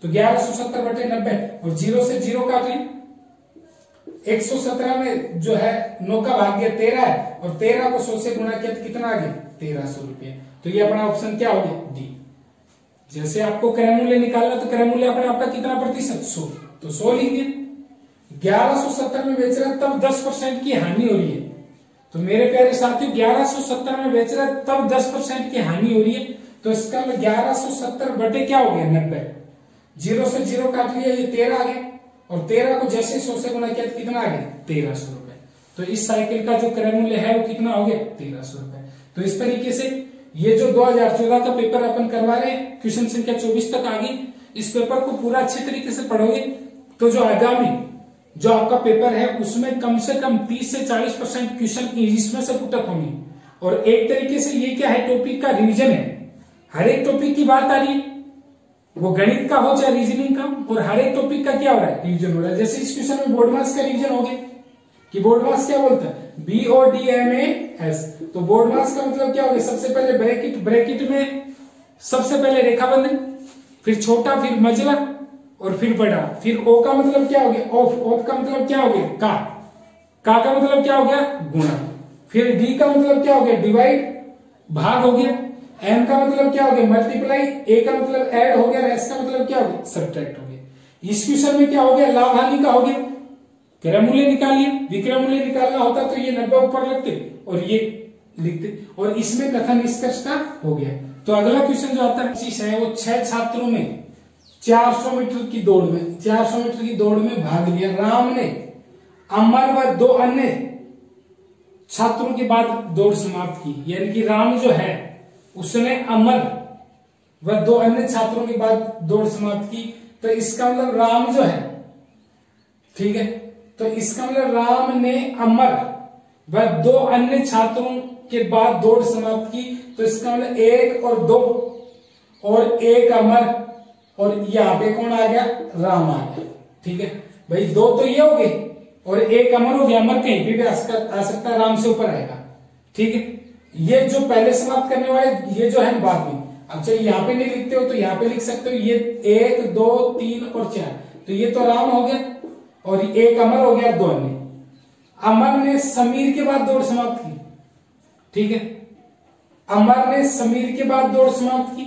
तो 1170 बटे 90 और 0 से 0 काट लें। 117 में जो है 9 का भाग गया 13 है और 13 को 100 से गुणा किया तो कितना आ गया 1300 रुपये, तो ये अपना ऑप्शन क्या हो गया डी। जैसे आपको क्रय मूल्य निकालना तो क्रय मूल्य अपने आपका कितना प्रतिशत 100, तो 100 लिखिए। 1170 में बेच रहा तब 10% की हानि हो रही है, तो मेरे प्यारे साथियों 1170 में बेच रहा तब 10% की हानि हो रही है, तो इसका 1170 बटे क्या हो गया 90। 0 से 0 काट लिया ये 13 आ गया और 13 को जैसे 100 से गुणा किया कितना आ गया 1300 रुपए, तो इस साइकिल का जो क्रय मूल्य है वो कितना हो गया 1300 रुपए। तो इस तरीके से ये जो 2014 का पेपर अपन करवा रहे हैं क्वेश्चन संख्या 24 तक आ गई। इस पेपर को पूरा अच्छे तरीके से पढ़ोगे तो जो आगामी जो आपका पेपर है उसमें कम से कम 30 से 40% क्वेश्चन इसमें से पुटअप होंगे। और एक तरीके से ये क्या है टॉपिक का रिवीजन है, हर एक टॉपिक की बात आ रही है वो गणित का हो चाहे रीजनिंग का, और हर एक टॉपिक का क्या हो रहा है, रिविजन हो रहा है। जैसे इस क्वेश्चन में बोर्ड मार्क्स का रिविजन हो गया कि बोर्ड मार्क्स क्या बोलता है, B O D M A S. तो बोर्ड मार्क्स का मतलब क्या हो गया, सबसे पहले ब्रैकेट, ब्रैकेट में सबसे पहले रेखा बंधन, फिर छोटा, फिर मझला और फिर बड़ा, फिर ओ का मतलब क्या हो गया ऑफ, ऑफ का मतलब क्या हो गया का मतलब क्या हो गया गुणा, फिर डी का मतलब क्या हो गया डिवाइड, भाग हो गया, एम का मतलब क्या हो गया मल्टीप्लाई, ए का मतलब ऐड हो गया, एस का मतलब क्या हो गया सब्ट्रैक्ट हो गया। इस क्वेश्चन में क्या हो गया, लाभ हानि का हो गया, क्रय मूल्य निकालिए, विक्रय मूल्य निकालना होता तो ये 90 ऊपर लगते और ये लिखते, और इसमें कथन निष्कर्ष का हो गया। तो अगला क्वेश्चन जो आता है वो 6 छात्रों में 400 मीटर की दौड़ में 400 मीटर की दौड़ में भाग लिया। राम ने, अमर व 2 अन्य छात्रों के बाद दौड़ समाप्त की। यानी कि राम जो है उसने अमर व 2 अन्य छात्रों के बाद दौड़ समाप्त की। तो इसका मतलब राम जो है, ठीक है, तो इसका मतलब राम ने अमर व 2 अन्य छात्रों के बाद दौड़ समाप्त की। तो इसका मतलब 1 और 2 और 1 अमर और यहां पे कौन आ गया, राम आ गया। ठीक है भाई, 2 तो ये हो गए और 1 अमर हो गया। अमर कहीं भी आ सकता है, राम से ऊपर आएगा। ठीक है, ये जो पहले समाप्त करने वाले ये जो है बाद में। अब चलिए यहाँ पे नहीं लिखते हो तो यहाँ पे लिख सकते हो, ये 1, 2, 3 और 4 तो ये तो राम हो गया और 1 अमर हो गया, 2 अन्य। अमर ने समीर के बाद दौड़ समाप्त की। ठीक है, अमर ने समीर के बाद दौड़ समाप्त की,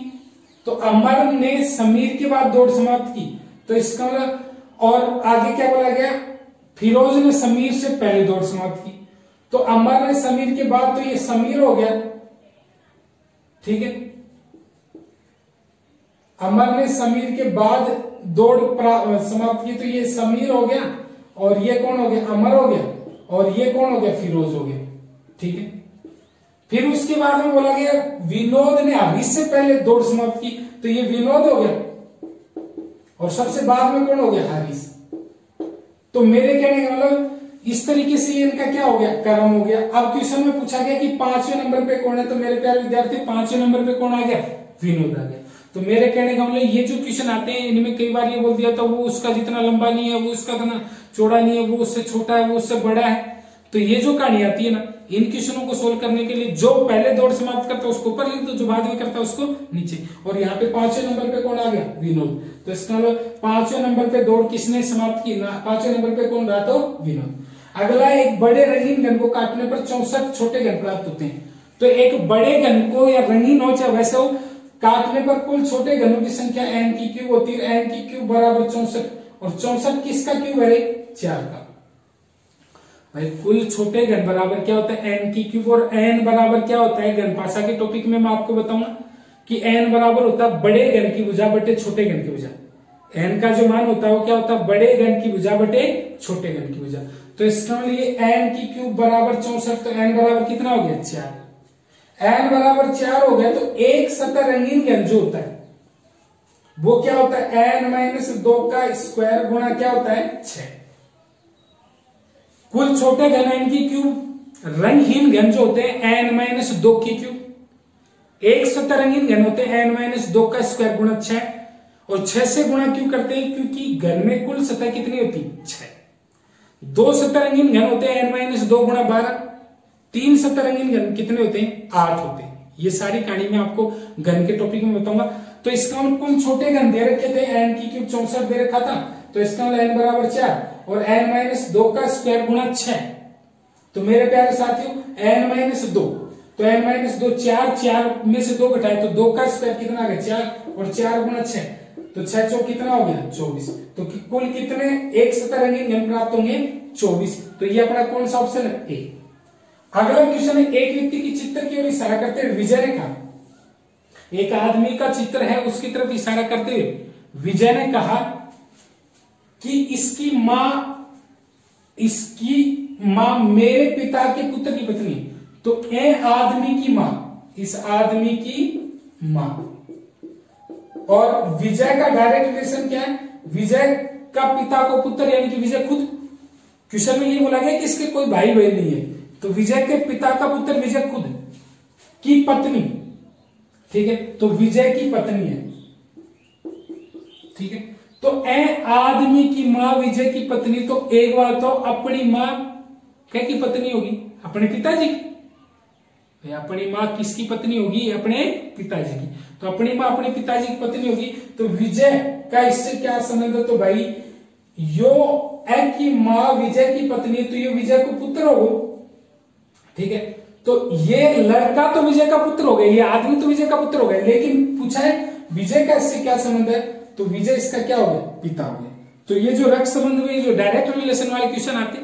तो अमर ने समीर के बाद दौड़ समाप्त की। तो इसका मतलब, और आगे क्या बोला गया, फिरोज ने समीर से पहले दौड़ समाप्त की। तो अमर ने समीर के बाद, तो ये समीर हो गया। ठीक है, अमर ने समीर के बाद दौड़ समाप्त की, तो ये समीर हो गया और ये कौन हो गया, अमर हो गया, और ये कौन हो गया, फिरोज हो गया। ठीक है, फिर उसके बाद में बोला गया विनोद ने हरीश से पहले दौड़ समाप्त की, तो ये विनोद हो गया और सबसे बाद में कौन हो गया, हरीश। तो मेरे कहने का मतलब इस तरीके से ये इनका क्या हो गया, क्रम हो गया। अब क्वेश्चन में पूछा गया कि 5वें नंबर पे कौन है, तो मेरे प्यारे विद्यार्थी 5वें नंबर पे कौन आ गया, विनोद आ गया। तो मेरे कहने का मतलब ये जो क्वेश्चन आते हैं इनमें कई बार ये बोल दिया था वो उसका जितना लंबा नहीं है, वो उसका इतना चौड़ा नहीं है, वो उससे छोटा है, वो उससे बड़ा है। तो ये जो कहानी आती है ना, इन क्वेश्चनों को सोल्व करने के लिए जो पहले दौड़ समाप्त करता है उसको ऊपर लिख दो, जो बाद में करता है उसको नीचे। और यहाँ पे 5वें नंबर पे कौन आ गया, विनोद। तो इसका 5वें नंबर पे दौड़ किसने समाप्त की, 5वें नंबर पे कौन रहा, तो विनोद। अगला, एक बड़े रंगीन घन को काटने पर 64 छोटे घन प्राप्त होते हैं। तो एक बड़े घन को, या रंगीन हो चाहे वैसे हो, काटने पर कुल छोटे घनों की संख्या एन की क्यूब होती है। एन की क्यूब बराबर 64, और 64 किसका क्यूब है, 4 का। भाई कुल छोटे घन बराबर क्या होता है, एन की क्यूब, और एन बराबर क्या होता है, घनपाशा के टॉपिक में मैं आपको बताऊंगा कि एन बराबर होता है बड़े घन की भुजा बटे छोटे घन की भुजा। एन का जो मान होता है वो क्या होता है, बड़े घन की भुजा बटे छोटे घन की भुजा। तो इसका मतलब एन की क्यूब बराबर 64, तो एन बराबर कितना हो गया, 4। एन बराबर 4 हो गया तो एक सतह रंगीन घन जो होता है वो क्या होता है, n-2 का स्क्वायर गुणा क्या होता है, 6। कुल छोटे घन एन की क्यूब, रंगहीन घन जो होते हैं n-2 की क्यूब, एक सतह रंगीन घन होते हैं n-2 का स्क्वायर गुणा 6, और 6 से गुणा क्यों करते हैं, क्योंकि घन में कुल सतह कितनी होती है, 6। 2 सतह रंगीन घन होते हैं n-2 गुणा 12, 3 सतह रंगीन घन कितने होते हैं, 8 होते हैं। ये सारी कहानी में आपको घन के टॉपिक में बताऊंगा। तो इसका हम कुल छोटे घन दे रखे थे, एन की क्यूब 64 दे रखा था, तो इसका एन बराबर 4 और n-2 का स्क्वायर गुणा 6। तो मेरे प्यारे साथियों n-2, तो n-2 4, 4 में से 2 घटाए तो 2 का स्क्वायर कितना आ गया, 4, और 4 गुणा 6 तो 6×4 कितना हो गया, 24। तो कुल कितने एक सतह रंगीन घन प्राप्त होंगे, 24। तो ये अपना कौन सा ऑप्शन है, ए। अगला क्वेश्चन है, एक व्यक्ति की चित्र की ओर इशारा करते हुए विजय ने कहा, एक आदमी का चित्र है उसकी तरफ इशारा करते हुए विजय ने कहा कि इसकी माँ मेरे पिता के पुत्र की पत्नी, तो ए आदमी की माँ, इस आदमी की माँ। और विजय का डायरेक्ट रिलेशन क्या है, विजय का पिता को पुत्र यानी कि विजय खुद। क्वेश्चन में ये बोला गया कि इसके कोई भाई बहन नहीं है, तो विजय के पिता का पुत्र विजय खुद की पत्नी, ठीक है, तो विजय की पत्नी है। ठीक है। तो ए आदमी की माँ विजय की पत्नी तो एक बार तो अपनी माँ कह की पत्नी होगी, अपने पिताजी की। अपनी माँ किसकी पत्नी होगी? अपने पिताजी की। तो अपनी माँ अपने पिताजी की पत्नी होगी। तो विजय का इससे क्या संबंध है? तो भाई यो ए की माँ विजय की पत्नी, तो ये विजय को पुत्र हो, ठीक है। तो ये लड़का तो विजय का पुत्र हो गया, ये आदमी तो विजय का पुत्र हो गया, लेकिन पूछा है विजय का इससे क्या संबंध है? तो विजय इसका क्या हो गया? पिता हो गया। तो ये जो रक्त संबंध में जो डायरेक्ट रिलेशन वाले क्वेश्चन आते,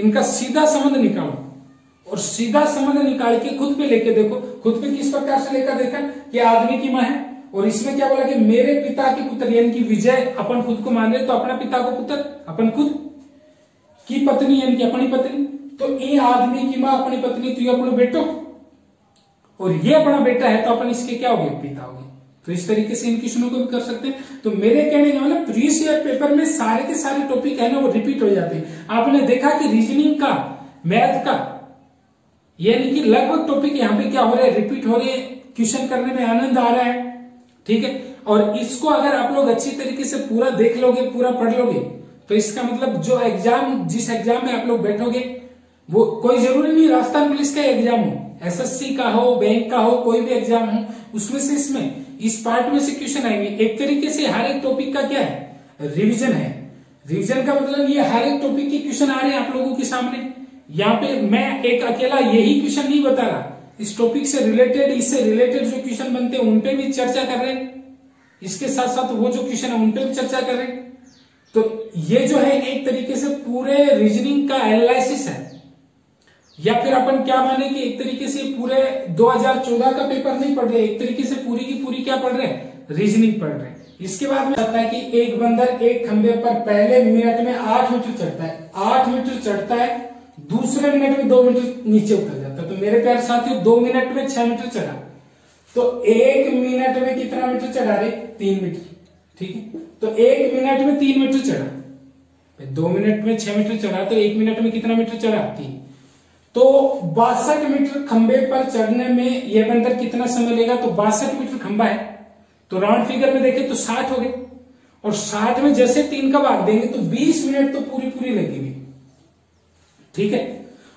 इनका सीधा संबंध निकालो और सीधा संबंध निकाल के खुद पे लेके देखो। खुद पे किस प्रकार से लेकर देखा कि आदमी की माँ है और इसमें क्या बोला कि मेरे पिता के पुत्र, यानी कि विजय अपन खुद को मान रहे तो अपना पिता को पुत्र, अपन खुद की पत्नी यानी कि अपनी पत्नी, तो ये आदमी की माँ अपनी पत्नी, तो ये अपना बेटो और ये अपना बेटा है, तो अपन इसके क्या हो गए? पिता हो गए। तो इस तरीके से इन क्वेश्चनों को भी कर सकते हैं। तो मेरे कहने का मतलब प्रीवियस ईयर पेपर में सारे के सारे टॉपिक है ना वो रिपीट हो जाते हैं। आपने देखा कि रीजनिंग का, मैथ का, यानी कि लगभग टॉपिक यहाँ पे क्या हो रहा है? रिपीट हो रहे हैं। क्वेश्चन करने में आनंद आ रहा है, ठीक है। और इसको अगर आप लोग अच्छी तरीके से पूरा देख लोगे, पूरा पढ़ लोगे, तो इसका मतलब जो एग्जाम, जिस एग्जाम में आप लोग बैठोगे वो कोई जरूरी नहीं राजस्थान पुलिस का एग्जाम हो, एसएससी का हो, बैंक का हो, कोई भी एग्जाम हो, उसमें से इसमें इस पार्ट में से क्वेश्चन आएंगे। एक तरीके से हर एक टॉपिक का क्या है? रिवीजन है। रिवीजन का मतलब ये हर एक टॉपिक के क्वेश्चन आ रहे हैं आप लोगों के सामने। यहाँ पे मैं एक अकेला यही क्वेश्चन नहीं बता रहा, इस टॉपिक से रिलेटेड, इससे रिलेटेड जो क्वेश्चन बनते हैं उनपे भी चर्चा कर रहे हैं, इसके साथ साथ वो जो क्वेश्चन है उनपे भी चर्चा कर रहे हैं। तो ये जो है एक तरीके से पूरे रीजनिंग का एनालिसिस है, या फिर अपन क्या माने कि एक तरीके से पूरे 2014 का पेपर नहीं पढ़ रहे, एक तरीके से पूरी की पूरी क्या पढ़ रहे हैं? रीजनिंग पढ़ रहे हैं। इसके बाद में आता है कि एक बंदर एक खंभे पर पहले मिनट में 8 मीटर चढ़ता है, 8 मीटर चढ़ता है, दूसरे मिनट में 2 मीटर नीचे उतर जाता है। तो मेरे प्यारे साथियों 2 मिनट में 6 मीटर चढ़ा, तो 1 मिनट में कितना मीटर चढ़ा रहे? 3 मीटर, ठीक है। तो 1 मिनट में 3 मीटर चढ़ा, 2 मिनट में 6 मीटर चढ़ा, तो 1 मिनट में कितना मीटर चढ़ा? 3। तो 62 मीटर खंबे पर चढ़ने में यह बंदर कितना समय लेगा? तो 62 मीटर खंबा है, तो राउंड फिगर में देखें तो 60 हो गए, और 60 में जैसे 3 का भाग देंगे तो 20 मिनट तो पूरी पूरी लगेगी, ठीक है।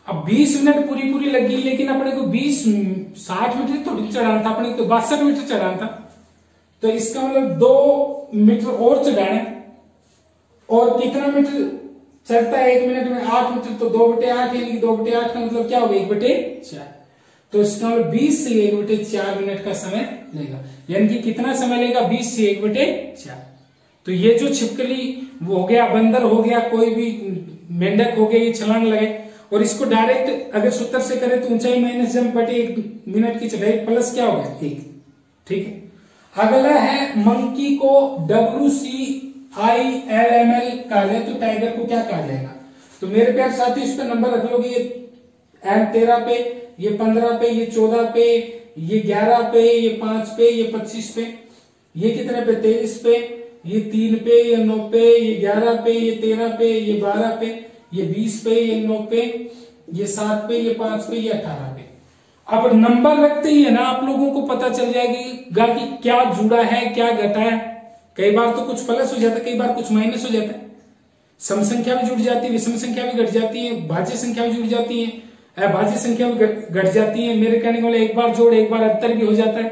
अब 20 मिनट पूरी पूरी लगी, लेकिन अपने को 60 मीटर तो चढ़ाना था, अपने को 62 मीटर चढ़ाना था, तो इसका मतलब 2 मीटर और चढ़ाना। और कितना मीटर चढ़ता है 1 मिनट में? 8 मीटर, तो 2/8 यानी 2/8 का मतलब क्या होगा? 1/4। तो इसका 20 से 1/4 मिनट का समय लेगा, यानी कि कितना समय लेगा? 20 से 1/4। तो ये जो छिपकली वो हो गया, बंदर हो गया, कोई भी मेंढक हो गया, ये छलांग लगे, और इसको डायरेक्ट अगर सूत्र से करें तो ऊंचाई माइनस जंप बटे 1 मिनट की चढ़ाई प्लस क्या हो गया? 1, ठीक है। अगला है मंकी को WCILML कहा जाए तो टाइगर को क्या कहा जाएगा? तो मेरे प्यारे साथियों इस पे नंबर रख लोगे, ये M13 पे, ये 15 पे, ये 14 पे, ये 11 पे, ये 5 पे, ये 25 पे, ये कितने पे? 23 पे, ये 3 पे, ये 9 पे, ये 11 पे, ये 13 पे, ये 12 पे, ये 20 पे, ये 9 पे, ये 7 पे, ये 5 पे, ये 18 पे। अब नंबर रखते ही है ना आप लोगों को पता चल जाएगा कि क्या जुड़ा है क्या घटा है। कई बार तो कुछ प्लस हो जाता है, कई बार कुछ माइनस हो जाता है, सम संख्या भी जुड़ जाती है, विषम संख्या भी घट जाती है, भाज्य संख्या भी जुड़ जाती है, भाज्य संख्या भी घट जाती है। मेरे कहने वाले एक बार जोड़ एक बार अंतर भी हो जाता है।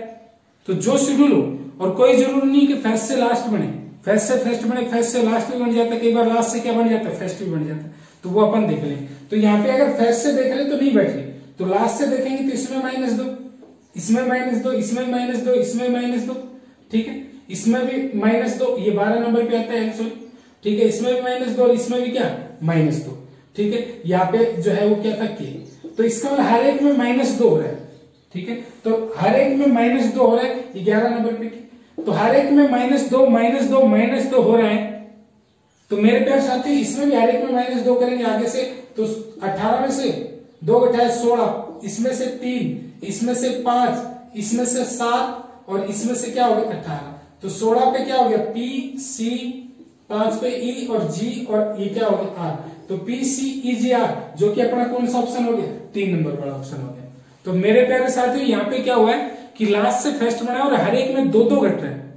तो जो शेड्यूल हो, और कोई जरूरी नहीं कि फर्स्ट से लास्ट बने, फर्स्ट से फर्स्ट बने, फर्स्ट से लास्ट भी बन जाता है, कई बार लास्ट से क्या बन जाता है? फर्स्ट भी बन जाता है। तो वो अपन देख लें। तो यहाँ पे अगर फर्स्ट से देख लें तो नहीं बैठ ले, तो लास्ट से देखेंगे तो इसमें -2, इसमें -2, इसमें -2, इसमें -2, ठीक है। इसमें भी -2, ये 12 नंबर पे आता है एक्चुअली, ठीक है। इसमें भी -2, इसमें भी क्या? -2, ठीक है। यहाँ पे जो है वो क्या था के, तो इसका मतलब हर एक में -2 हो रहा है, ठीक है। तो हर एक में -2 हो रहा है, ये 11 नंबर पे, तो हर एक में -2 हो रहा है। तो मेरे प्यारे साथी इसमें भी हर एक में -2 करेंगे आगे से, तो 18 में से 2/18 16, इसमें से 3, इसमें से 5, इसमें से 7, और इसमें से क्या होगा? 18। तो 16 पे क्या हो गया? PC, 5 पे E और G, और ये क्या हो गया? R। तो PCEGR जो कि अपना कौन सा ऑप्शन हो गया? 3 नंबर वाला ऑप्शन हो गया। तो मेरे प्यारे साथियों यहाँ पे क्या हुआ है कि लास्ट से फर्स्ट बना है और हर एक में 2 घट रहे हैं,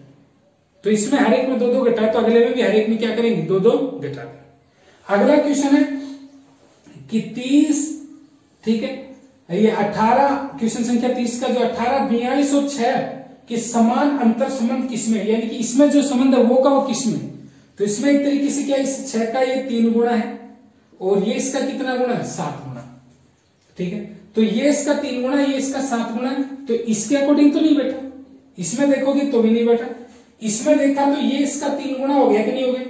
तो इसमें हर एक में दो दो घटा है, तो अगले में भी हर एक में क्या करेंगे, दो दो घटा दें। अगला क्वेश्चन है कि 30, ठीक है, ये 18 क्वेश्चन संख्या 30 का जो 18 4206 कि समान अंतर संबंध किसमें, यानी कि इसमें जो संबंध है वो का वो किसमें। तो इसमें एक तरीके से क्या, इस 6 का ये 3 गुणा है और ये इसका कितना गुणा है, 7 गुणा, ठीक है। तो ये इसका 3 गुणा है, ये इसका 7 गुणा है, तो इसके अकॉर्डिंग तो नहीं बैठा, इसमें देखोगे तो भी नहीं बैठा। इसमें देखा तो ये इसका 3 गुणा हो गया कि नहीं हो गया,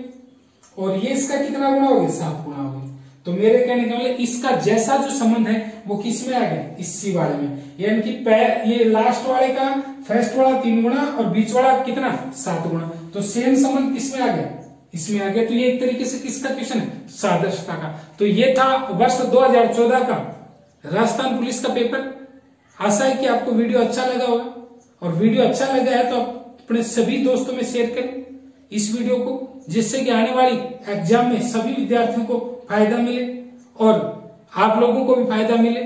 और ये इसका कितना गुणा हो गया, 7 गुणा हो गया। तो मेरे कहने का मतलब इसका जैसा जो संबंध है वो किसमें आ गया, इसी वाले में, यानी कि ये लास्ट वाले का फर्स्ट वाला 3 गुणा और बीच वाला कितना, 7 गुणा। तो सेम संबंध किसमें आ गया, इसमें आ गया। तो ये एक तरीके से किसका क्वेश्चन है, सादृश्यता का। तो ये था वर्ष 2014 का राजस्थान पुलिस का पेपर। आशा है कि आपको वीडियो अच्छा लगा होगा, और वीडियो अच्छा लगा है तो आप अपने सभी दोस्तों में शेयर करें इस वीडियो को, जिससे कि आने वाली एग्जाम में सभी विद्यार्थियों को फायदा मिले और आप लोगों को भी फायदा मिले,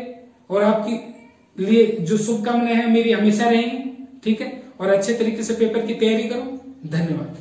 और आपके लिए जो शुभकामनाएं हैं मेरी हमेशा रहेंगी, ठीक है। और अच्छे तरीके से पेपर की तैयारी करो। धन्यवाद।